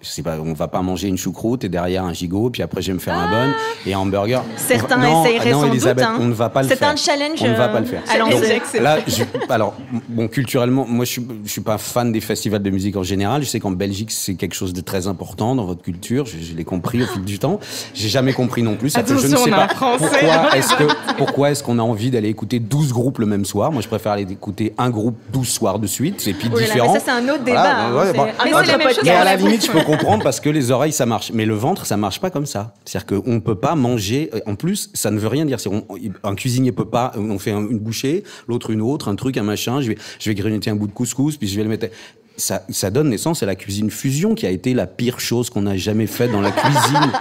C'est pas, on va pas manger une choucroute et derrière un gigot, puis après je vais me faire ah. un bun et un hamburger. Certains non, essayeraient non, sans Elisabeth, doute. Hein. On ne va pas le faire. C'est un challenge. On ne va pas le faire. Alors, Donc, là, je, alors bon, culturellement, moi je suis, je suis pas fan des festivals de musique en général. Je sais qu'en Belgique c'est quelque chose de très important dans votre culture. Je, je l'ai compris au fil du temps. J'ai jamais compris non plus. Attention, je ne sais pas pourquoi est-ce que pourquoi est-ce qu'on a envie d'aller écouter douze groupes le même soir. Moi je préfère aller écouter un groupe douze soirs de suite. C'est puis oh là différent. Là, mais ça c'est un autre débat. Voilà, hein, bah, c'est... Bah, mais c'est la même chose. À la limite, je peux comprendre parce que les oreilles ça marche, mais le ventre ça marche pas comme ça. C'est-à-dire qu'on peut pas manger. En plus, ça ne veut rien dire. On, un cuisinier peut pas. On fait une bouchée, l'autre une autre, un truc, un machin. Je vais, je vais grignoter un bout de couscous, puis je vais le mettre. Ça, ça donne naissance à la cuisine fusion, qui a été la pire chose qu'on a jamais faite dans la cuisine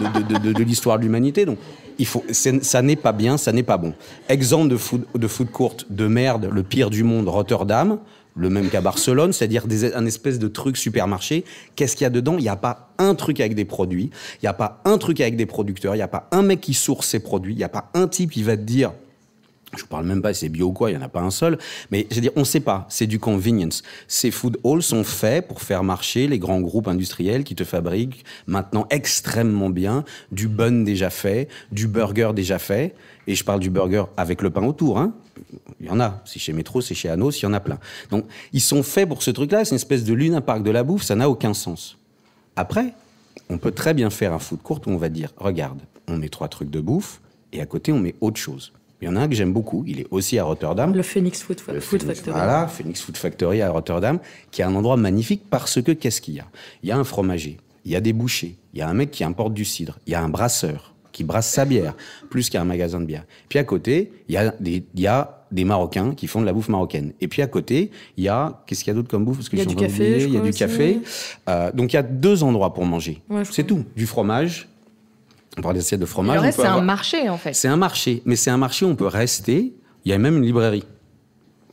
de, de, de, de, de l'histoire de l'humanité. Donc, il faut. Ça n'est pas bien, ça n'est pas bon. Exemple de food, de food court de merde, le pire du monde, Rotterdam. Le même qu'à Barcelone, c'est-à-dire des, un espèce de truc supermarché. Qu'est-ce qu'il y a dedans? Il n'y a pas un truc avec des produits, il n'y a pas un truc avec des producteurs, il n'y a pas un mec qui source ses produits, il n'y a pas un type qui va te dire... Je vous parle même pas, c'est bio ou quoi, il n'y en a pas un seul. Mais je veux dire, on ne sait pas, c'est du convenience. Ces food halls sont faits pour faire marcher les grands groupes industriels qui te fabriquent maintenant extrêmement bien du bun déjà fait, du burger déjà fait. Et je parle du burger avec le pain autour, hein. Il y en a, c'est chez Métro, c'est chez Anos, il y en a plein. Donc, ils sont faits pour ce truc-là, c'est une espèce de lune à parc de la bouffe, ça n'a aucun sens. Après, on peut très bien faire un food court où on va dire, regarde, on met trois trucs de bouffe, et à côté, on met autre chose. Il y en a un que j'aime beaucoup, il est aussi à Rotterdam. Le Phoenix Food, Food, le Food Phoenix, Factory. Voilà, Phoenix Food Factory à Rotterdam, qui est un endroit magnifique parce que qu'est-ce qu'il y a? Il y a un fromager, il y a des bouchers, il y a un mec qui importe du cidre, il y a un brasseur qui brasse sa bière, plus qu'un magasin de bière. Puis à côté, il y a des, il y a des Marocains qui font de la bouffe marocaine. Et puis à côté, il y a... Qu'est-ce qu'il y a d'autre comme bouffe? Parce que il y a du café, il y a du café. Euh, donc il y a deux endroits pour manger. Ouais, c'est tout. Du fromage... On parle d'assiette de fromage. Le reste, c'est avoir... un marché, en fait. C'est un marché. Mais c'est un marché où on peut rester. Il y a même une librairie.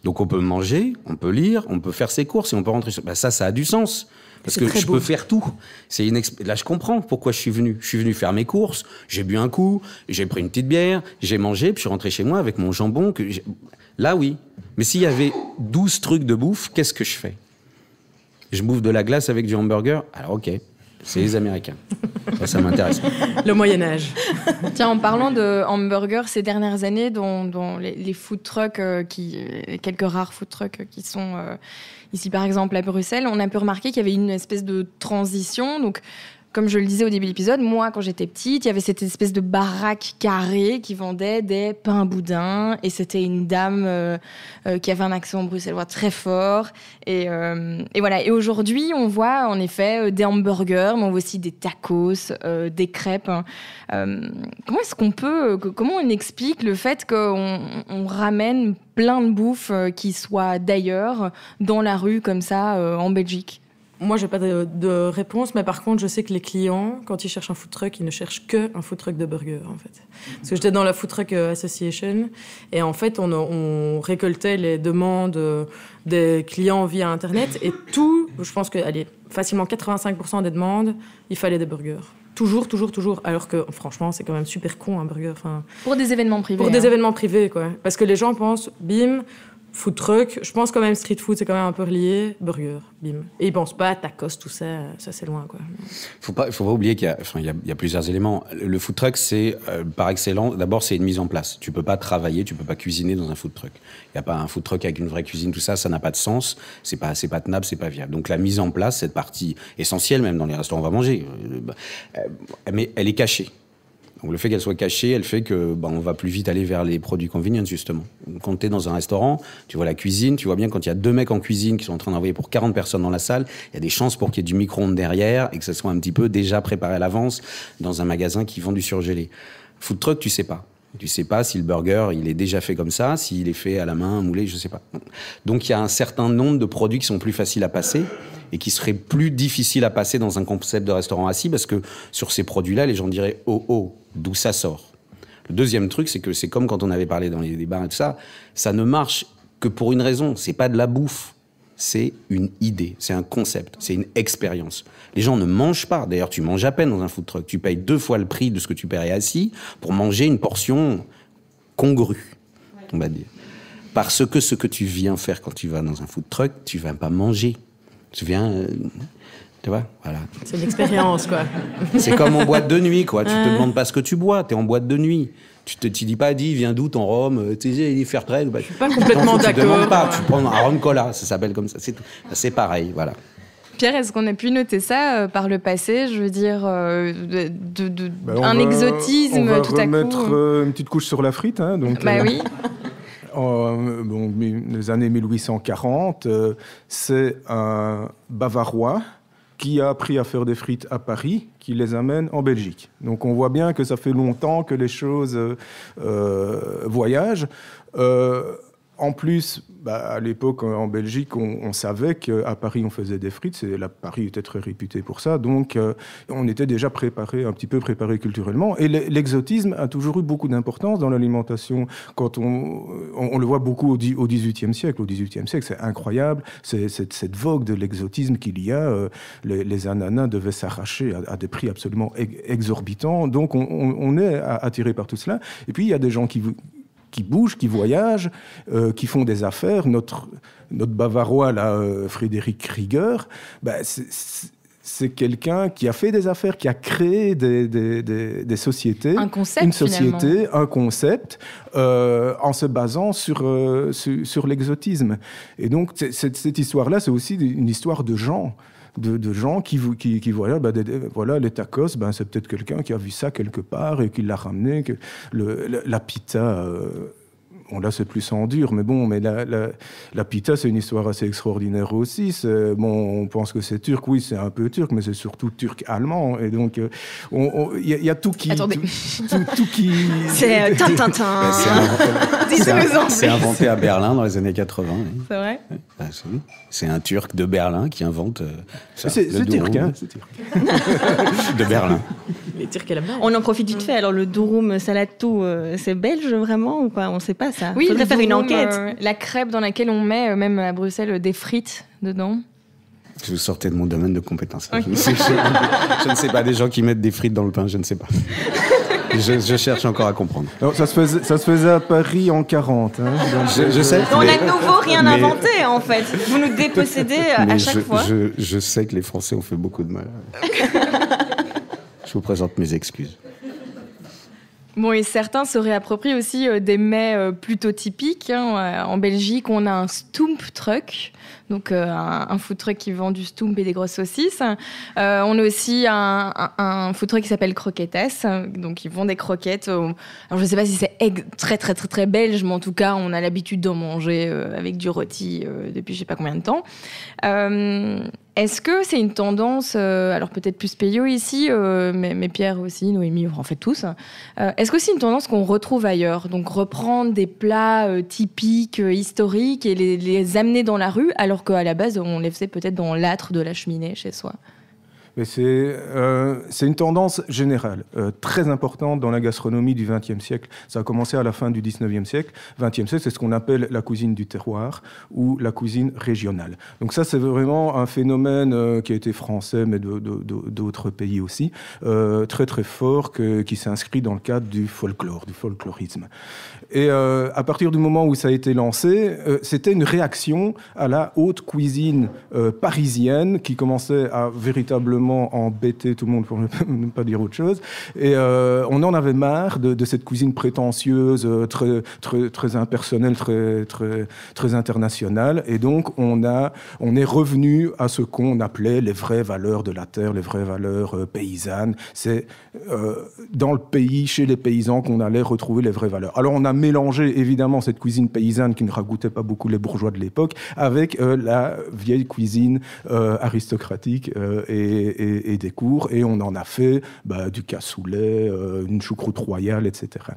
Donc, on peut manger, on peut lire, on peut faire ses courses et on peut rentrer. Ben, ça, ça a du sens. Parce c'est que je beau. peux faire tout. C'est une exp... Là, je comprends pourquoi je suis venu. Je suis venu faire mes courses. J'ai bu un coup. J'ai pris une petite bière. J'ai mangé. Puis, je suis rentré chez moi avec mon jambon. Que j'ai... Là, oui. Mais s'il y avait douze trucs de bouffe, qu'est-ce que je fais? Je bouffe de la glace avec du hamburger? Alors, OK. C'est les Américains. Ça, ça m'intéresse. Le Moyen-Âge. Tiens, en parlant de hamburgers, ces dernières années, dont, dont les, les food trucks, euh, qui, quelques rares food trucks qui sont euh, ici, par exemple, à Bruxelles, on a pu remarquer qu'il y avait une espèce de transition. Donc, comme je le disais au début de l'épisode, moi, quand j'étais petite, il y avait cette espèce de baraque carrée qui vendait des pains boudins. Et c'était une dame euh, euh, qui avait un accent bruxellois très fort. Et, euh, et voilà. Et aujourd'hui, on voit en effet euh, des hamburgers, mais on voit aussi des tacos, euh, des crêpes. Hein. Euh, comment est-ce qu'on peut... Euh, comment on explique le fait qu'on on ramène plein de bouffe euh, qui soit d'ailleurs dans la rue, comme ça, euh, en Belgique? Moi, j'ai pas de, de réponse, mais par contre, je sais que les clients, quand ils cherchent un food truck, ils ne cherchent que un food truck de burger, en fait. Parce que j'étais dans la Food Truck Association, et en fait, on, on récoltait les demandes des clients via Internet, et tout, je pense que, allez, facilement quatre-vingt-cinq pour cent des demandes, il fallait des burgers. Toujours, toujours, toujours. Alors que, franchement, c'est quand même super con, un burger. Enfin, pour des événements privés. Pour hein. des événements privés, quoi. Parce que les gens pensent, bim... Food truck, je pense quand même street food, c'est quand même un peu lié. Burger, bim. Et ils pensent pas tacos, tout ça, ça c'est loin, quoi. Faut pas, faut pas oublier qu'il y a, enfin, il y a, il y a plusieurs éléments. Le food truck, c'est euh, par excellence. D'abord, c'est une mise en place. Tu peux pas travailler, tu peux pas cuisiner dans un food truck. Il y a pas un food truck avec une vraie cuisine, tout ça, ça n'a pas de sens. C'est pas, c'est pas tenable, c'est pas viable. Donc la mise en place, cette partie essentielle, même dans les restaurants, on va manger, euh, mais elle est cachée. Donc le fait qu'elle soit cachée, elle fait que bah, on va plus vite aller vers les produits convenience, justement. Quand tu es dans un restaurant, tu vois la cuisine, tu vois bien quand il y a deux mecs en cuisine qui sont en train d'envoyer pour quarante personnes dans la salle, il y a des chances pour qu'il y ait du micro-ondes derrière et que ça soit un petit peu déjà préparé à l'avance dans un magasin qui vend du surgelé. Food truck, tu sais pas. Tu sais pas si le burger, il est déjà fait comme ça, s'il est fait à la main, moulé, je sais pas. Donc il y a un certain nombre de produits qui sont plus faciles à passer et qui seraient plus difficiles à passer dans un concept de restaurant assis parce que sur ces produits-là, les gens diraient « Oh, oh, d'où ça sort ?» Le deuxième truc, c'est que c'est comme quand on avait parlé dans les débats et tout ça, ça ne marche que pour une raison, c'est pas de la bouffe. C'est une idée, c'est un concept, c'est une expérience. Les gens ne mangent pas. D'ailleurs, tu manges à peine dans un food truck. Tu payes deux fois le prix de ce que tu paierais assis pour manger une portion congrue, on va dire. Parce que ce que tu viens faire quand tu vas dans un food truck, tu vas pas manger. Tu viens... Euh, tu vois, voilà. C'est l'expérience, quoi. C'est comme en boîte de nuit, quoi. Tu te demandes pas ce que tu bois, t'es en boîte de nuit. Tu te tu dis pas, dis, viens d'où ton rhum, tu sais, il est fair trade. Bah, je suis pas complètement d'accord. Tu demandes pas, tu prends un rhum cola, ça s'appelle comme ça, c'est tout. C'est pareil, voilà. Pierre, est-ce qu'on a pu noter ça euh, par le passé, je veux dire, euh, de, de, bah, un va, exotisme tout à coup. On va remettre euh, une petite couche sur la frite, hein, donc. Bah euh... oui. Euh, bon, les années mille huit cent quarante, euh, c'est un Bavarois qui a appris à faire des frites à Paris, qui les amène en Belgique. Donc on voit bien que ça fait longtemps que les choses euh, voyagent. Euh, en plus, bah, à l'époque, en Belgique, on, on savait qu'à Paris, on faisait des frites. Et la Paris était très réputée pour ça. Donc euh, on était déjà préparé, un petit peu préparé culturellement. Et l'exotisme a toujours eu beaucoup d'importance dans l'alimentation. Quand on, on, on le voit beaucoup au dix-huitième siècle. Au dix-huitième siècle, c'est incroyable. C'est cette, cette vogue de l'exotisme qu'il y a. Euh, les, les ananas devaient s'arracher à, à des prix absolument exorbitants. Donc on, on, on est attiré par tout cela. Et puis il y a des gens qui... qui bougent, qui voyagent, euh, qui font des affaires. Notre, notre Bavarois, là, euh, Frédéric Krieger, bah, c'est quelqu'un qui a fait des affaires, qui a créé des, des, des, des sociétés. Un concept, Une société, finalement. un concept, euh, en se basant sur, euh, sur, sur l'exotisme. Et donc, cette, cette histoire-là, c'est aussi une histoire de gens. De, de gens qui, qui, qui voient, ben, des, voilà, les tacos, ben, c'est peut-être quelqu'un qui a vu ça quelque part et qui l'a ramené. Que le, la, la pita, euh, bon, là, c'est plus en dur, mais bon, mais la, la, la pita, c'est une histoire assez extraordinaire aussi. Bon, on pense que c'est turc, oui, c'est un peu turc, mais c'est surtout turc-allemand. Et donc, il y, y a tout qui... Attendez. Tout, tout, tout qui... C'est Tintintin. C'est inventé à Berlin dans les années quatre-vingts. C'est vrai ? C'est un Turc de Berlin qui invente... Euh, c'est Turc, hein, c'est Turc. De Berlin. Les Turcs, on en profite vite fait. Alors, le durum salade tout, euh, c'est belge, vraiment, ou pas ? On ne sait pas, ça. Oui, il faudrait faire durum, une enquête. Euh, la crêpe dans laquelle on met, euh, même à Bruxelles, des frites dedans. Je vous sortais de mon domaine de compétences. Okay. Je, ne sais, je, je ne sais pas, des gens qui mettent des frites dans le pain, je ne sais pas. Je, je cherche encore à comprendre. Non, ça, se faisait, ça se faisait à Paris en quarante. Hein, je, je sais, on n'a de nouveau rien mais, inventé, en fait. Vous nous dépossédez à chaque je, fois. Je, je sais que les Français ont fait beaucoup de mal. Je vous présente mes excuses. Bon, et certains se réapproprient aussi euh, des mets euh, plutôt typiques. Hein. En Belgique, on a un stoomp truck, donc euh, un, un food truck qui vend du stoomp et des grosses saucisses. Euh, on a aussi un, un, un food truck qui s'appelle Croquetas, donc ils vendent des croquettes. Euh, alors je ne sais pas si c'est très, très, très, très belge, mais en tout cas, on a l'habitude d'en manger euh, avec du rôti euh, depuis je ne sais pas combien de temps. Euh, Est-ce que c'est une tendance, euh, alors peut-être plus Payo ici, euh, mais, mais Pierre aussi, Noémie, en fait tous, euh, est-ce que c'est une tendance qu'on retrouve ailleurs ? Donc reprendre des plats euh, typiques, euh, historiques, et les, les amener dans la rue, alors alors qu'à la base, on les faisait peut-être dans l'âtre de la cheminée chez soi. Mais c'est euh, une tendance générale, euh, très importante dans la gastronomie du vingtième siècle. Ça a commencé à la fin du dix-neuvième siècle. vingtième siècle, c'est ce qu'on appelle la cuisine du terroir ou la cuisine régionale. Donc ça, c'est vraiment un phénomène euh, qui a été français, mais de, de, de, d'autres pays aussi, euh, très très fort, que, qui s'inscrit dans le cadre du folklore, du folklorisme. Et euh, à partir du moment où ça a été lancé, euh, c'était une réaction à la haute cuisine euh, parisienne qui commençait à véritablement embêter tout le monde, pour ne pas dire autre chose. Et euh, on en avait marre de, de cette cuisine prétentieuse, très, très, très impersonnelle, très, très, très internationale. Et donc, on, a, on est revenu à ce qu'on appelait les vraies valeurs de la terre, les vraies valeurs euh, paysannes. C'est euh, dans le pays, chez les paysans, qu'on allait retrouver les vraies valeurs. Alors, on a mélangé, évidemment, cette cuisine paysanne qui ne ragoûtait pas beaucoup les bourgeois de l'époque avec euh, la vieille cuisine euh, aristocratique euh, et Et, et des cours, et on en a fait bah, du cassoulet, euh, une choucroute royale, et cetera.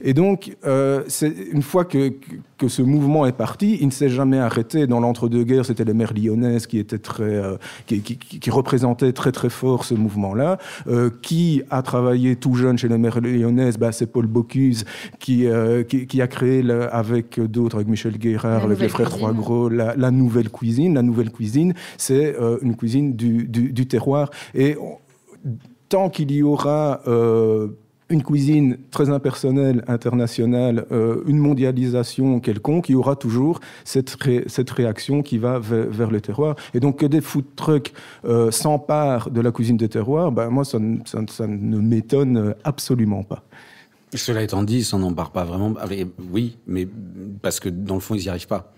Et donc, euh, une fois que, que ce mouvement est parti, il ne s'est jamais arrêté. Dans l'entre-deux-guerres, c'était les mères lyonnaises qui, étaient très, euh, qui, qui, qui représentaient très très fort ce mouvement-là. Euh, qui a travaillé tout jeune chez les mères lyonnaises, bah, c'est Paul Bocuse qui, euh, qui, qui a créé, le, avec d'autres, avec Michel Guérard, avec les frères Trois-Gros, la, la nouvelle cuisine. La nouvelle cuisine, c'est euh, une cuisine du, du, du terroir. Et tant qu'il y aura euh, une cuisine très impersonnelle, internationale, euh, une mondialisation quelconque, il y aura toujours cette, ré cette réaction qui va vers, vers le terroir. Et donc que des food trucks euh, s'emparent de la cuisine de terroir, ben moi ça, ça, ça ne m'étonne absolument pas. Cela étant dit, ils s'en emparent pas vraiment. Oui, mais parce que dans le fond, ils n'y arrivent pas.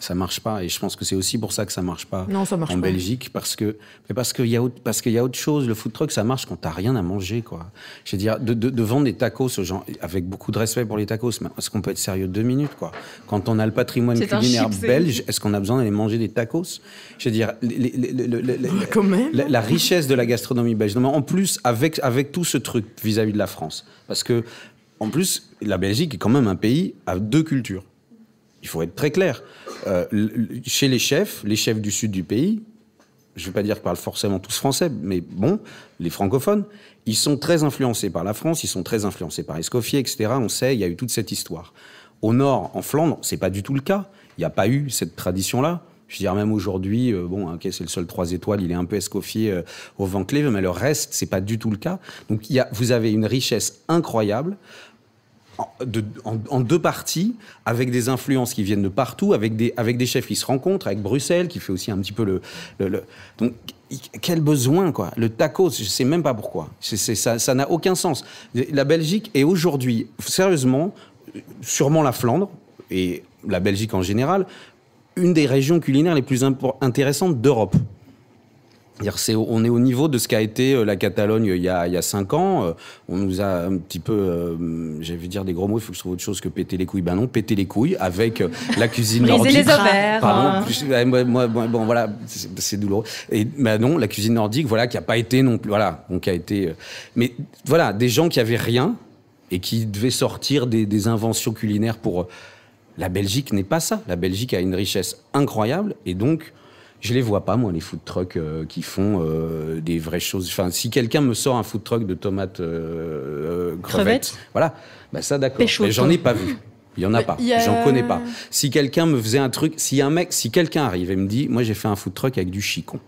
Ça marche pas, et je pense que c'est aussi pour ça que ça marche pas non, ça marche en pas. Belgique, parce que mais parce qu'il y a autre, parce qu'il y a autre chose. Le food truck, ça marche quand t'as rien à manger, quoi. Je veux dire, de, de, de vendre des tacos aux gens, avec beaucoup de respect pour les tacos, mais est-ce qu'on peut être sérieux deux minutes, quoi? Quand on a le patrimoine culinaire belge, est-ce qu'on a besoin d'aller manger des tacos? Je veux dire, les, les, les, les, les, quand même. La, la richesse de la gastronomie belge. Non, mais en plus, avec avec tout ce truc vis-à-vis de la France, parce que en plus, la Belgique est quand même un pays à deux cultures. Il faut être très clair. Euh, chez les chefs, les chefs du sud du pays, je ne vais pas dire qu'ils parlent forcément tous français, mais bon, les francophones, ils sont très influencés par la France, ils sont très influencés par Escoffier, et cetera. On sait, il y a eu toute cette histoire. Au nord, en Flandre, ce n'est pas du tout le cas. Il n'y a pas eu cette tradition-là. Je veux dire, même aujourd'hui, euh, bon, ok, c'est le seul trois étoiles, il est un peu Escoffier euh, au Van Cleve, mais le reste, ce n'est pas du tout le cas. Donc, y a, vous avez une richesse incroyable. De, en, en deux parties, avec des influences qui viennent de partout, avec des, avec des chefs qui se rencontrent, avec Bruxelles, qui fait aussi un petit peu le... le, le... Donc, quel besoin, quoi. Le tacos, je ne sais même pas pourquoi. C'est, c'est, ça n'a aucun sens. La Belgique est aujourd'hui, sérieusement, sûrement la Flandre, et la Belgique en général, une des régions culinaires les plus intéressantes d'Europe. Est, on est au niveau de ce qu'a été la Catalogne il y, a, il y a cinq ans. On nous a un petit peu, euh, j'allais dire des gros mots, il faut que je trouve autre chose que péter les couilles. Ben non, péter les couilles avec la cuisine nordique. Briser les ovaires. Pardon. Hein. Moi, moi, bon, voilà, c'est douloureux. Et ben non, la cuisine nordique, voilà, qui n'a pas été non plus. Voilà, donc qui a été. Mais voilà, des gens qui n'avaient rien et qui devaient sortir des, des inventions culinaires pour. La Belgique n'est pas ça. La Belgique a une richesse incroyable et donc. Je les vois pas, moi, les food trucks euh, qui font euh, des vraies choses. Enfin, si quelqu'un me sort un food truck de tomates euh, crevettes, crevettes, voilà, bah ça, d'accord. Mais j'en ai pas vu. Il y en a pas. A... J'en connais pas. Si quelqu'un me faisait un truc, si un mec, si quelqu'un arrive et me dit, moi, j'ai fait un food truck avec du chicon.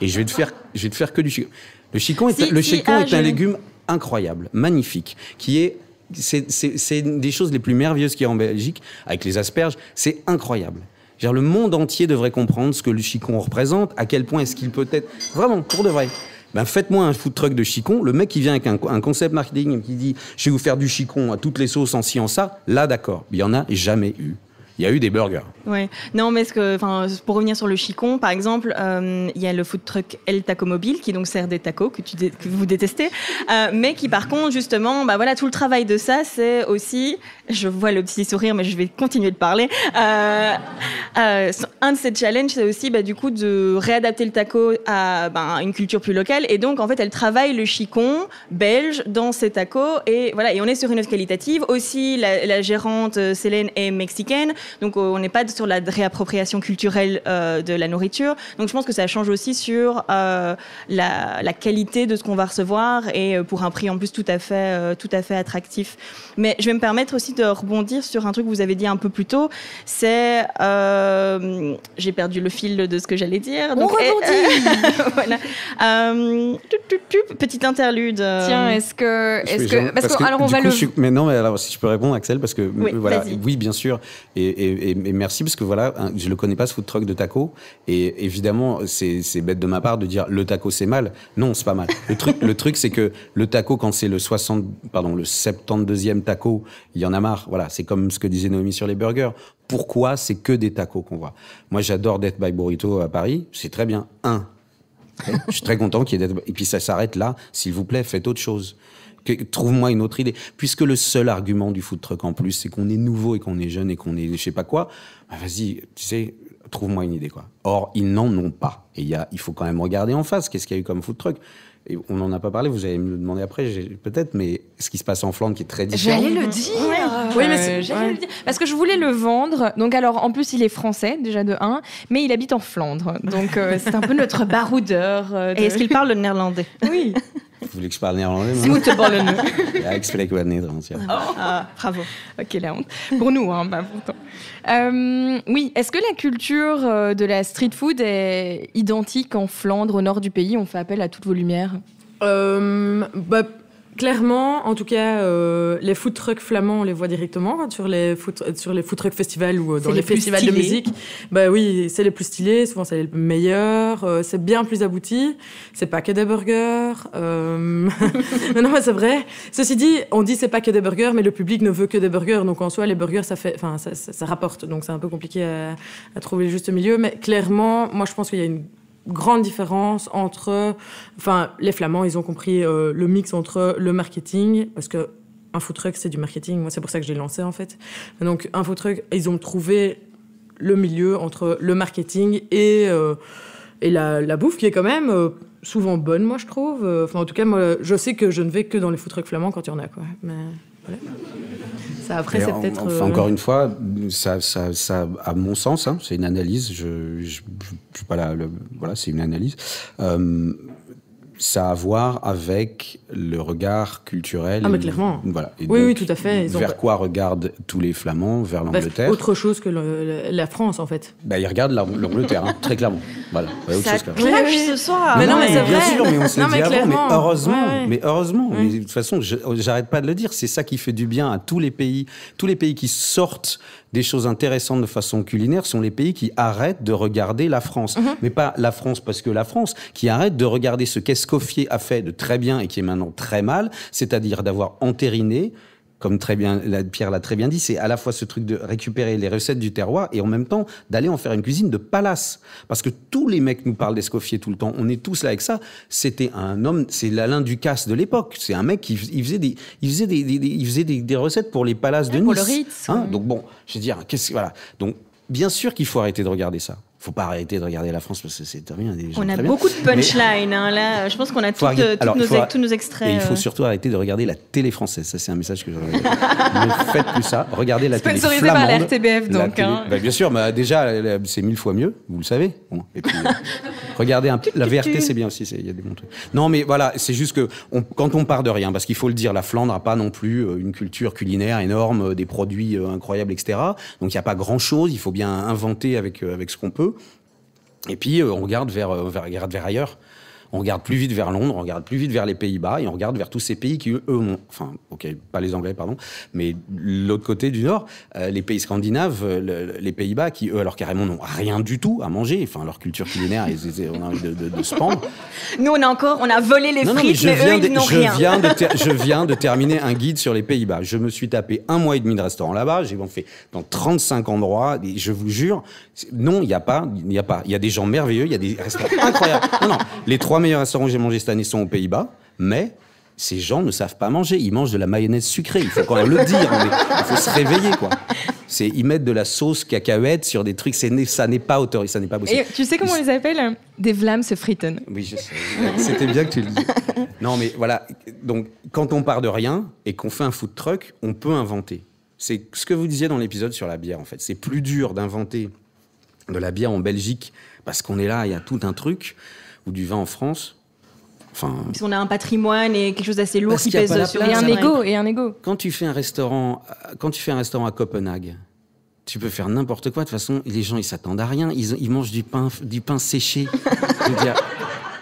Et je vais te faire, je vais te faire que du chicon. Le chicon est, si, un, le si, chicon ah, est je... un légume incroyable, magnifique, qui est, c'est une des choses les plus merveilleuses qu'il y a en Belgique, avec les asperges. C'est incroyable. Genre, le monde entier devrait comprendre ce que le chicon représente, à quel point est-ce qu'il peut être... Vraiment, pour de vrai. Ben, faites-moi un food truck de chicon. Le mec qui vient avec un, un concept marketing qui dit « Je vais vous faire du chicon à toutes les sauces en ci, en ça », là, d'accord. Il n'y en a jamais eu. Il y a eu des burgers. Ouais. Non, mais ce que, pour revenir sur le chicon, par exemple, il euh, y a le food truck El Taco Mobile qui donc sert des tacos que, tu dé que vous détestez, euh, mais qui par contre, justement, bah, voilà, tout le travail de ça, c'est aussi, je vois le petit sourire, mais je vais continuer de parler, euh, euh, un de ces challenges, c'est aussi bah, du coup de réadapter le taco à bah, une culture plus locale. Et donc, en fait, elle travaille le chicon belge dans ses tacos. Et, voilà, et on est sur une note qualitative. Aussi, la, la gérante Célène est mexicaine. Donc on n'est pas sur la réappropriation culturelle euh, de la nourriture. Donc je pense que ça change aussi sur euh, la, la qualité de ce qu'on va recevoir et pour un prix en plus tout à fait, euh, tout à fait attractif. Mais je vais me permettre aussi de rebondir sur un truc que vous avez dit un peu plus tôt. C'est... Euh, j'ai perdu le fil de ce que j'allais dire. Donc, on rebondit. euh, voilà. euh, Petite interlude. Tiens, est-ce que... Est-ce oui, que... Parce, parce que, que alors on va coup, le... Suis... Mais non, mais alors, si je peux répondre, Axelle, parce que... Oui, voilà, oui bien sûr. Et, et, et, et merci, parce que voilà, hein, je ne le connais pas, ce food truck de taco. Et évidemment, c'est, c'est bête de ma part de dire le taco, c'est mal. Non, c'est pas mal. Le truc, le truc c'est que le taco, quand c'est le, soixante, pardon, le soixante-douzième taco, il y en a marre. Voilà, c'est comme ce que disait Noémie sur les burgers. Pourquoi c'est que des tacos qu'on voit? Moi, j'adore Dead by Burrito à Paris. C'est très bien. Un. Je suis très content qu'il y ait Dead... Et puis, ça s'arrête là. S'il vous plaît, faites autre chose. Trouve-moi une autre idée. Puisque le seul argument du food truck en plus, c'est qu'on est nouveau et qu'on est jeune et qu'on est je sais pas quoi, bah vas-y, tu sais, trouve-moi une idée, quoi. Or, ils n'en ont pas. Et y a, il faut quand même regarder en face. Qu'est-ce qu'il y a eu comme food truck? Et on n'en a pas parlé, vous allez me le demander après, peut-être, mais ce qui se passe en Flandre qui est très différent. J'allais le dire. Ouais. Oui, mais j'allais ouais. le dire. Parce que je voulais le vendre. Donc, alors, en plus, il est français, déjà de un, mais il habite en Flandre. Donc, euh, c'est un peu notre baroudeur. Euh, de... Et est-ce qu'il parle le néerlandais? Oui. Vous voulez que je parle néerlandais? Si vous te parlez néerlandais. Ah, bravo. Ok, la honte. Pour nous, hein, bah, pourtant. Euh, oui, est-ce que la culture de la street food est identique en Flandre, au nord du pays? On fait appel à toutes vos lumières. euh, bah, Clairement, en tout cas, euh, les food trucks flamands, on les voit directement hein, sur les food, sur les food truck festivals ou euh, dans les, les festivals stylés. De musique. Bah oui, c'est les plus stylés, souvent c'est les meilleurs, euh, c'est bien plus abouti. C'est pas que des burgers. Euh... non, non, mais c'est vrai. Ceci dit, on dit c'est pas que des burgers, mais le public ne veut que des burgers. Donc en soi, les burgers, ça fait, enfin, ça, ça, ça rapporte. Donc c'est un peu compliqué à, à trouver le juste milieu. Mais clairement, moi, je pense qu'il y a une grande différence entre... Enfin, les Flamands, ils ont compris euh, le mix entre le marketing, parce que un food truck, c'est du marketing. Moi, c'est pour ça que je l'ai lancé, en fait. Donc, un food truck, ils ont trouvé le milieu entre le marketing et, euh, et la, la bouffe, qui est quand même euh, souvent bonne, moi, je trouve. Enfin, en tout cas, moi, je sais que je ne vais que dans les food trucks flamands quand il y en a, quoi. Mais... Voilà. Ça, après, c'est en, peut-être... Enfin, euh... Encore une fois, ça, ça, ça, à mon sens, hein, c'est une analyse, je, je, je, je suis pas là, le, voilà, c'est une analyse, euh, ça a à voir avec le regard culturel. Ah, mais clairement. Et, voilà, et oui, donc, oui, tout à fait. Ils vers ont... quoi regardent tous les Flamands? Vers l'Angleterre? Autre chose que le, la France, en fait. Bah, ils regardent l'Angleterre, hein, très clairement. Voilà. Ouais, autre ça chose, clash oui. ce soir. Mais non, non mais, mais c'est bien vrai. Sûr, mais on s'est dit mais avant, mais heureusement, ouais, ouais. mais heureusement. Ouais. Mais de toute façon, je, j'arrête pas de le dire, c'est ça qui fait du bien à tous les pays. Tous les pays qui sortent des choses intéressantes de façon culinaire sont les pays qui arrêtent de regarder la France. Mm-hmm. Mais pas la France parce que la France, qui arrête de regarder ce qu'Escoffier a fait de très bien et qui est maintenant très mal, c'est-à-dire d'avoir entériné, comme très bien, Pierre l'a très bien dit, c'est à la fois ce truc de récupérer les recettes du terroir et en même temps d'aller en faire une cuisine de palace. Parce que tous les mecs nous parlent d'Escoffier tout le temps. On est tous là avec ça. C'était un homme, c'est l'Alain Ducasse de l'époque. C'est un mec qui il faisait des, il faisait des, des, des, il faisait des, des recettes pour les palaces de Nice. Pour le Ritz. Hein? Donc bon, je veux dire, qu'est-ce que, voilà. Donc, bien sûr qu'il faut arrêter de regarder ça. Faut pas arrêter de regarder la France parce que c'est terminé. On a beaucoup bien. De punchlines. Hein, là, je pense qu'on a toutes, arrêter, toutes alors, nos, a, tous nos extraits. Et il faut surtout arrêter de regarder la télé française. Ça, c'est un message que je ne faites plus ça. Regardez la télé flamande. Sponsorisé par la R T B F, donc. La hein. télé, bah, bien sûr, mais déjà, c'est mille fois mieux. Vous le savez. Bon, et puis, regardez un peu. La V R T, c'est bien aussi. Il y a des bons trucs. Non, mais voilà, c'est juste que on, quand on part de rien, parce qu'il faut le dire, la Flandre n'a pas non plus une culture culinaire énorme, des produits incroyables, et cetera. Donc, il n'y a pas grand-chose. Il faut bien inventer avec, avec ce qu'on peut. Et puis, euh, on regarde vers, euh, vers, regarde vers ailleurs. On regarde plus vite vers Londres, on regarde plus vite vers les Pays-Bas et on regarde vers tous ces pays qui, eux, ont... Enfin, OK, pas les Anglais, pardon, mais l'autre côté du Nord, euh, les pays scandinaves, euh, le, les Pays-Bas qui, eux, alors carrément, n'ont rien du tout à manger. Enfin, leur culture culinaire, ils, on a envie de, de, de se pendre. Nous, on a encore... On a volé les non, frites, non, mais, mais eux, de, ils n'ont je rien. Viens de ter, je viens de terminer un guide sur les Pays-Bas. Je me suis tapé un mois et demi de restaurant là-bas. J'ai fait dans trente-cinq endroits. Et je vous jure, non, il n'y a pas. Il n'y a pas. Il y a des gens merveilleux, il y a des restaurants incroyables. Non, non, les trois Les meilleurs restaurants que j'ai mangés cette année sont aux Pays-Bas, mais ces gens ne savent pas manger. Ils mangent de la mayonnaise sucrée. Il faut quand même le dire. Il faut se réveiller, quoi. C'est, ils mettent de la sauce cacahuète sur des trucs. C'est né, ça n'est pas autorisé, ça n'est pas possible. Et tu sais comment on les appelle? Des Vlaamse frieten. Oui, je sais. C'était bien que tu le dises. Non, mais voilà. Donc, quand on part de rien et qu'on fait un food truck, on peut inventer. C'est ce que vous disiez dans l'épisode sur la bière, en fait. C'est plus dur d'inventer de la bière en Belgique, parce qu'on est là, il y a tout un truc, ou du vin en France. Enfin, parce qu'on a un patrimoine et quelque chose d'assez lourd qui pèse sur place, et un égo, et un égo. Quand tu fais un restaurant, quand tu fais un restaurant à Copenhague, tu peux faire n'importe quoi. De toute façon, les gens, ils s'attendent à rien. Ils, ils mangent du pain, du pain séché. Dire,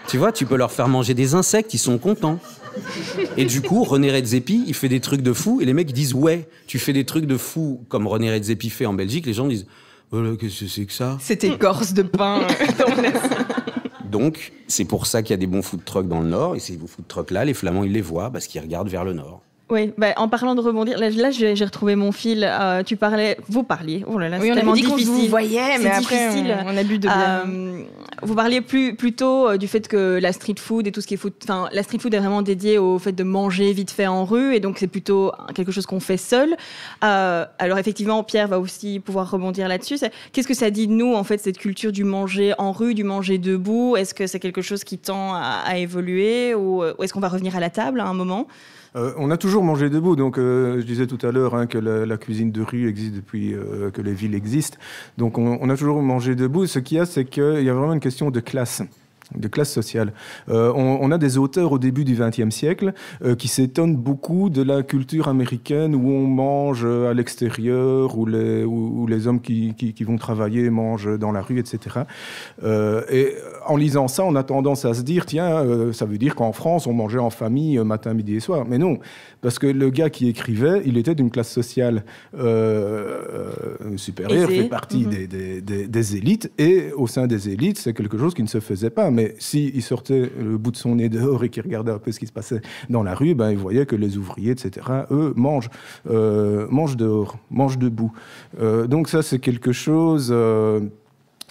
tu vois, tu peux leur faire manger des insectes, ils sont contents. Et du coup, René Redzepi, il fait des trucs de fou, et les mecs disent, ouais, tu fais des trucs de fou comme René Redzepi fait en Belgique. Les gens disent, voilà, qu'est-ce que c'est que ça? Cette écorce de pain. Donc, c'est pour ça qu'il y a des bons food trucks dans le Nord, et ces bons food trucks-là, les Flamands, ils les voient, parce qu'ils regardent vers le Nord. Oui, bah, en parlant de rebondir, là, là j'ai retrouvé mon fil. Euh, tu parlais, vous parliez. Oh là là, oui, on a dit qu'on vous voyait, mais après on, on a bu de bière. Euh, vous parliez plus plutôt euh, du fait que la street food et tout ce qui est food, enfin la street food est vraiment dédiée au fait de manger vite fait en rue, et donc c'est plutôt quelque chose qu'on fait seul. Euh, alors effectivement, Pierre va aussi pouvoir rebondir là-dessus. Qu'est-ce que ça dit de nous en fait, cette culture du manger en rue, du manger debout? Est-ce que c'est quelque chose qui tend à, à évoluer, ou, ou est-ce qu'on va revenir à la table à un moment? Euh, on a toujours mangé debout, donc euh, je disais tout à l'heure hein, que la, la cuisine de rue existe depuis euh, que les villes existent. Donc on, on a toujours mangé debout. Ce qu'il y a, c'est qu'il y a vraiment une question de classe, de classe sociale. Euh, on, on a des auteurs au début du vingtième siècle euh, qui s'étonnent beaucoup de la culture américaine où on mange à l'extérieur, où les, où, où les hommes qui, qui, qui vont travailler mangent dans la rue, et cetera. Euh, et en lisant ça, on a tendance à se dire, tiens, euh, ça veut dire qu'en France, on mangeait en famille matin, midi et soir. Mais non, parce que le gars qui écrivait, il était d'une classe sociale euh, euh, supérieure, fait partie mmh. des, des, des, des élites, et au sein des élites, c'est quelque chose qui ne se faisait pas. Mais s'il si sortait le bout de son nez dehors et qu'il regardait un peu ce qui se passait dans la rue, ben, il voyait que les ouvriers, et cetera, eux, mangent, euh, mangent dehors, mangent debout. Euh, donc ça, c'est quelque chose... Euh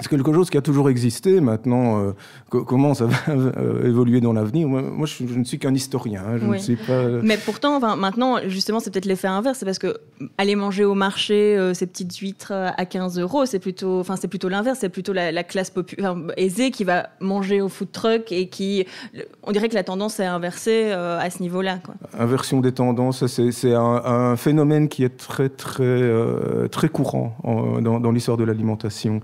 C'est quelque chose qui a toujours existé. Maintenant, euh, co comment ça va euh, évoluer dans l'avenir? Moi, moi je, je ne suis qu'un historien. Hein, je oui. ne suis pas... Mais pourtant, enfin, maintenant, justement, c'est peut-être l'effet inverse. C'est parce que aller manger au marché euh, ces petites huîtres à quinze euros, c'est plutôt, enfin, c'est plutôt l'inverse. C'est plutôt la, la classe populaire aisée qui va manger au food truck et qui, on dirait que la tendance est inversée euh, à ce niveau-là. Inversion des tendances, c'est un, un phénomène qui est très, très, euh, très courant en, dans, dans l'histoire de l'alimentation.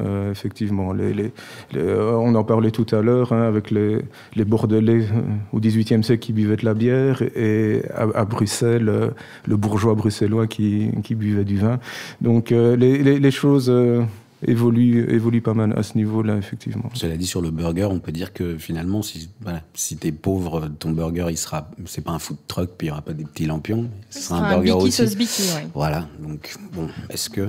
Euh, effectivement, les, les, les, euh, on en parlait tout à l'heure hein, avec les, les Bordelais euh, au dix-huitième siècle qui buvaient de la bière et à, à Bruxelles, euh, le bourgeois bruxellois qui, qui buvait du vin. Donc euh, les, les, les choses euh, évoluent, évoluent pas mal à ce niveau-là, effectivement. Cela dit, sur le burger, on peut dire que finalement, si, voilà, si t'es pauvre, ton burger, il sera, c'est pas un food truck, puis il n'y aura pas des petits lampions. Ce sera un, un burger aussi. Sauce biki, ouais. Voilà, donc bon, est-ce que...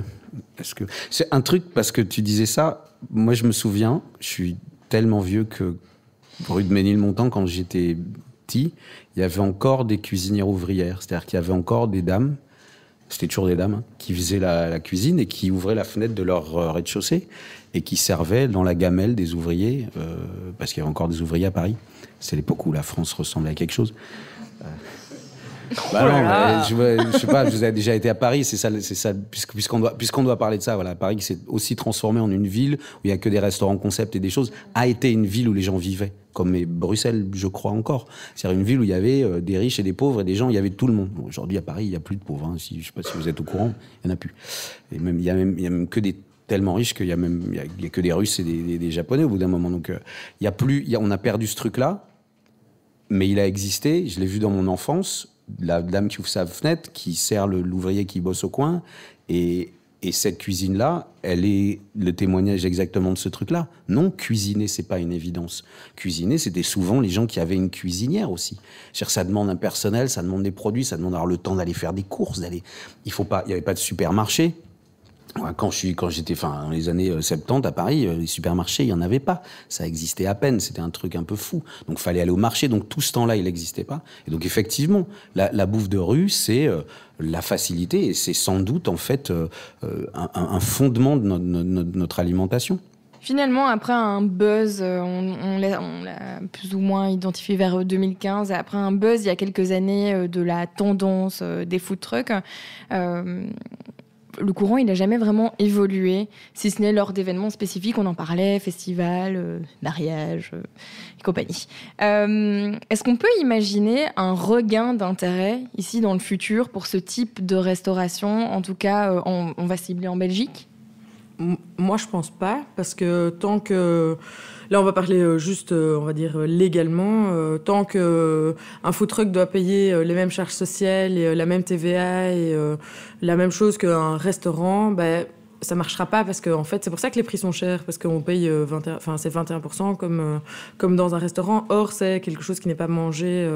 Est-ce que... C'est un truc, parce que tu disais ça, moi je me souviens, je suis tellement vieux que rue de Ménilmontant, quand j'étais petit, il y avait encore des cuisinières ouvrières, c'est-à-dire qu'il y avait encore des dames, c'était toujours des dames, hein, qui faisaient la, la cuisine et qui ouvraient la fenêtre de leur euh, rez-de-chaussée et qui servaient dans la gamelle des ouvriers, euh, parce qu'il y avait encore des ouvriers à Paris. C'est l'époque où la France ressemblait à quelque chose. Euh... Bah non, mais je, je sais pas, vous avez déjà été à Paris, c'est ça, c'est ça, puisqu'on doit, puisqu'on doit parler de ça, voilà, Paris qui s'est aussi transformé en une ville où il n'y a que des restaurants concept et des choses, a été une ville où les gens vivaient, comme Bruxelles, je crois encore. C'est-à-dire une ville où il y avait des riches et des pauvres et des gens, il y avait tout le monde. Aujourd'hui, à Paris, il n'y a plus de pauvres, hein, si, je ne sais pas si vous êtes au courant, il n'y en a plus. Et même, il n'y a, a même que des tellement riches qu'il n'y a, a, a que des Russes et des, des, des Japonais au bout d'un moment. Donc, il y a plus, il y a, on a perdu ce truc-là, mais il a existé, je l'ai vu dans mon enfance. La dame qui ouvre sa fenêtre, qui sert l'ouvrier qui bosse au coin. Et, et cette cuisine-là, elle est le témoignage exactement de ce truc-là. Non, cuisiner, c'est pas une évidence. Cuisiner, c'était souvent les gens qui avaient une cuisinière aussi. C'est-à-dire, ça demande un personnel, ça demande des produits, ça demande alors le temps d'aller faire des courses, d'aller... Il faut pas... Il n'y avait pas de supermarché. Quand j'étais, quand enfin, dans les années soixante-dix à Paris, les supermarchés, il n'y en avait pas. Ça existait à peine, c'était un truc un peu fou. Donc, il fallait aller au marché, donc tout ce temps-là, il n'existait pas. Et donc, effectivement, la, la bouffe de rue, c'est euh, la facilité, et c'est sans doute, en fait, euh, un, un fondement de notre, notre, notre alimentation. Finalement, après un buzz, on, on l'a plus ou moins identifié vers deux mille quinze, après un buzz, il y a quelques années, de la tendance des food trucks, euh, le courant, il n'a jamais vraiment évolué, si ce n'est lors d'événements spécifiques. On en parlait, festivals, euh, mariages euh, et compagnie. Euh, est-ce qu'on peut imaginer un regain d'intérêt ici dans le futur pour ce type de restauration? En tout cas, euh, on, on va cibler en Belgique. Moi, je pense pas, parce que tant que... Là, on va parler juste, on va dire, légalement. Tant qu'un food truck doit payer les mêmes charges sociales, et la même T V A et la même chose qu'un restaurant, ben, ça marchera pas, parce que en fait, c'est pour ça que les prix sont chers, parce qu'on paye vingt et un, enfin, c'est vingt et un pour cent comme, comme dans un restaurant. Or, c'est quelque chose qui n'est pas mangé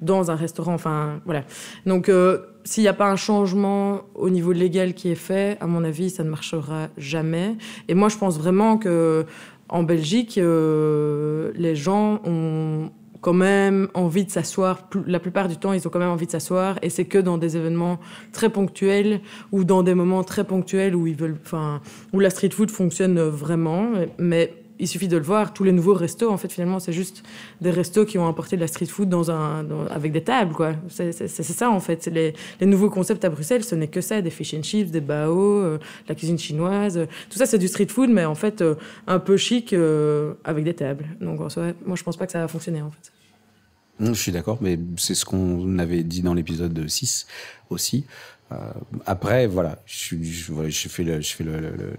dans un restaurant. Enfin, voilà. Donc, euh, s'il n'y a pas un changement au niveau légal qui est fait, à mon avis, ça ne marchera jamais. Et moi, je pense vraiment que en Belgique, euh, les gens ont quand même envie de s'asseoir. La plupart du temps, ils ont quand même envie de s'asseoir. Et c'est que dans des événements très ponctuels ou dans des moments très ponctuels où ils veulent, enfin, où la street food fonctionne vraiment. Mais il suffit de le voir, tous les nouveaux restos, en fait, finalement, c'est juste des restos qui ont apporté de la street food dans un, dans, avec des tables, quoi. C'est, c'est, c'est ça, en fait. C'est les, les nouveaux concepts à Bruxelles, ce n'est que ça, des fish and chips, des bao, euh, la cuisine chinoise. Euh, tout ça, c'est du street food, mais en fait, euh, un peu chic, euh, avec des tables. Donc, en soi, moi, je pense pas que ça va fonctionner, en fait. Je suis d'accord, mais c'est ce qu'on avait dit dans l'épisode six aussi. Euh, après, voilà, je, je, je fais le... Je fais le, le, le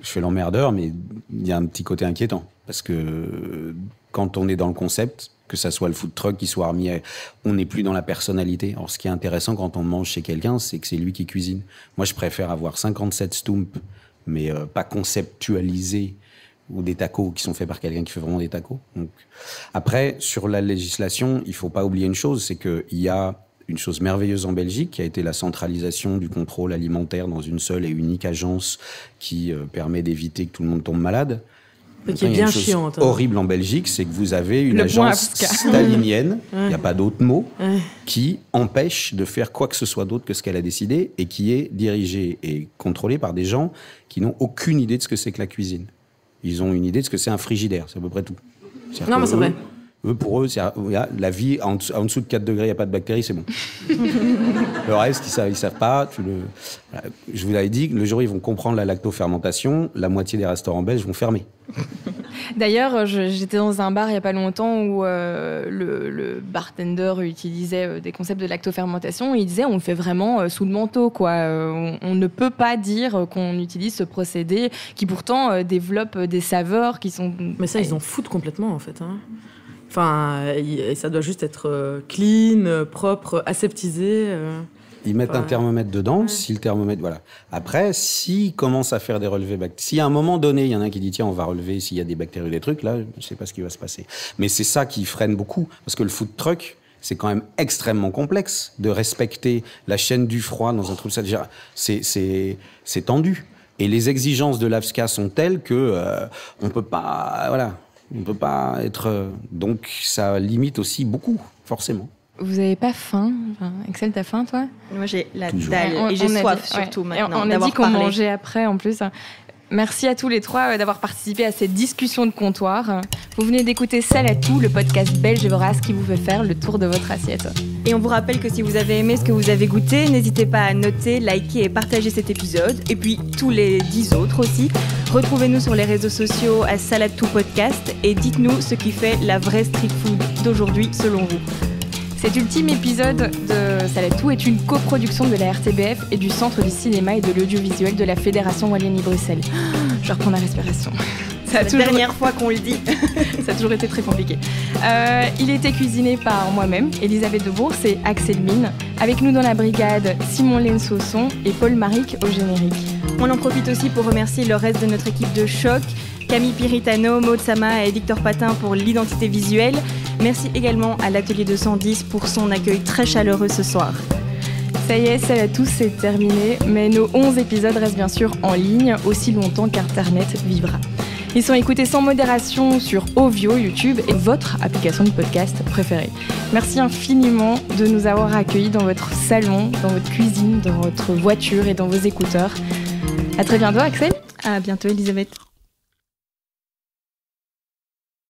Je fais l'emmerdeur, mais il y a un petit côté inquiétant. Parce que quand on est dans le concept, que ça soit le food truck qui soit remis, on n'est plus dans la personnalité. Alors, ce qui est intéressant quand on mange chez quelqu'un, c'est que c'est lui qui cuisine. Moi, je préfère avoir cinquante-sept stumps, mais euh, pas conceptualisés, ou des tacos qui sont faits par quelqu'un qui fait vraiment des tacos. Donc, après, sur la législation, il ne faut pas oublier une chose, c'est qu'il y a une chose merveilleuse en Belgique, qui a été la centralisation du contrôle alimentaire dans une seule et unique agence qui euh, permet d'éviter que tout le monde tombe malade. Ce qui est bien chiant. Hein. Horrible en Belgique, c'est que vous avez une le agence stalinienne, il n'y a pas d'autre mot, qui empêche de faire quoi que ce soit d'autre que ce qu'elle a décidé et qui est dirigée et contrôlée par des gens qui n'ont aucune idée de ce que c'est que la cuisine. Ils ont une idée de ce que c'est un frigidaire, c'est à peu près tout. C'est-à-dire non, mais c'est vrai. Eux, pour eux, c'est, la vie, en dessous, en dessous de quatre degrés, il n'y a pas de bactéries, c'est bon. Le reste, ils ne savent, savent pas. Tu le... Je vous l'avais dit, le jour où ils vont comprendre la lactofermentation, la moitié des restaurants belges vont fermer. D'ailleurs, je, j'étais dans un bar il n'y a pas longtemps où euh, le, le bartender utilisait des concepts de lactofermentation. Il disait, on le fait vraiment euh, sous le manteau, quoi. Euh, on, on ne peut pas dire qu'on utilise ce procédé qui pourtant euh, développe des saveurs qui sont... Mais ça, ils en foutent complètement, en fait, hein. Enfin, ça doit juste être clean, propre, aseptisé. Ils mettent enfin, un thermomètre dedans, ouais. Si le thermomètre... Voilà. Après, s'ils commencent à faire des relevés bactériens... Si à un moment donné, il y en a un qui dit « Tiens, on va relever s'il y a des bactéries ou des trucs », là, je ne sais pas ce qui va se passer. Mais c'est ça qui freine beaucoup, parce que le food truck... C'est quand même extrêmement complexe de respecter la chaîne du froid dans un truc. Ça, déjà, c'est, c'est, c'est tendu. Et les exigences de l'AFSCA sont telles que euh, on peut pas... Voilà. On ne peut pas être... Donc, ça limite aussi beaucoup, forcément. Vous n'avez pas faim enfin, Axelle, t'as faim, toi? Moi, j'ai la toujours. Dalle. On, et j'ai soif, dit, surtout, ouais. Maintenant. Et on, on a dit qu'on parlé. Mangeait après, en plus. Merci à tous les trois d'avoir participé à cette discussion de comptoir. Vous venez d'écouter Salade Tout, le podcast belge et vorace qui vous fait faire le tour de votre assiette. Et on vous rappelle que si vous avez aimé ce que vous avez goûté, n'hésitez pas à noter, liker et partager cet épisode. Et puis tous les dix autres aussi. Retrouvez-nous sur les réseaux sociaux à Salade Tout Podcast et dites-nous ce qui fait la vraie street food d'aujourd'hui selon vous. Cet ultime épisode de Salade Tout est une coproduction de la R T B F et du Centre du Cinéma et de l'Audiovisuel de la Fédération Wallonie-Bruxelles. Je reprends ma respiration. C'est la toujours... dernière fois qu'on le dit. Ça a toujours été très compliqué. Euh, il était cuisiné par moi-même, Elisabeth Debourse et Axelle Mine. Avec nous dans la brigade, Simon Leens au son et Paul Marique au générique. On en profite aussi pour remercier le reste de notre équipe de choc. Camille Piritano, Maud Samaha et Victor Pattyn pour l'identité visuelle. Merci également à l'Atelier deux cent dix pour son accueil très chaleureux ce soir. Ça y est, Salade Tout, c'est terminé. Mais nos onze épisodes restent bien sûr en ligne, aussi longtemps qu'Internet vivra. Ils sont écoutés sans modération sur Ovio, YouTube et votre application de podcast préférée. Merci infiniment de nous avoir accueillis dans votre salon, dans votre cuisine, dans votre voiture et dans vos écouteurs. À très bientôt, Axelle. À bientôt, Elisabeth.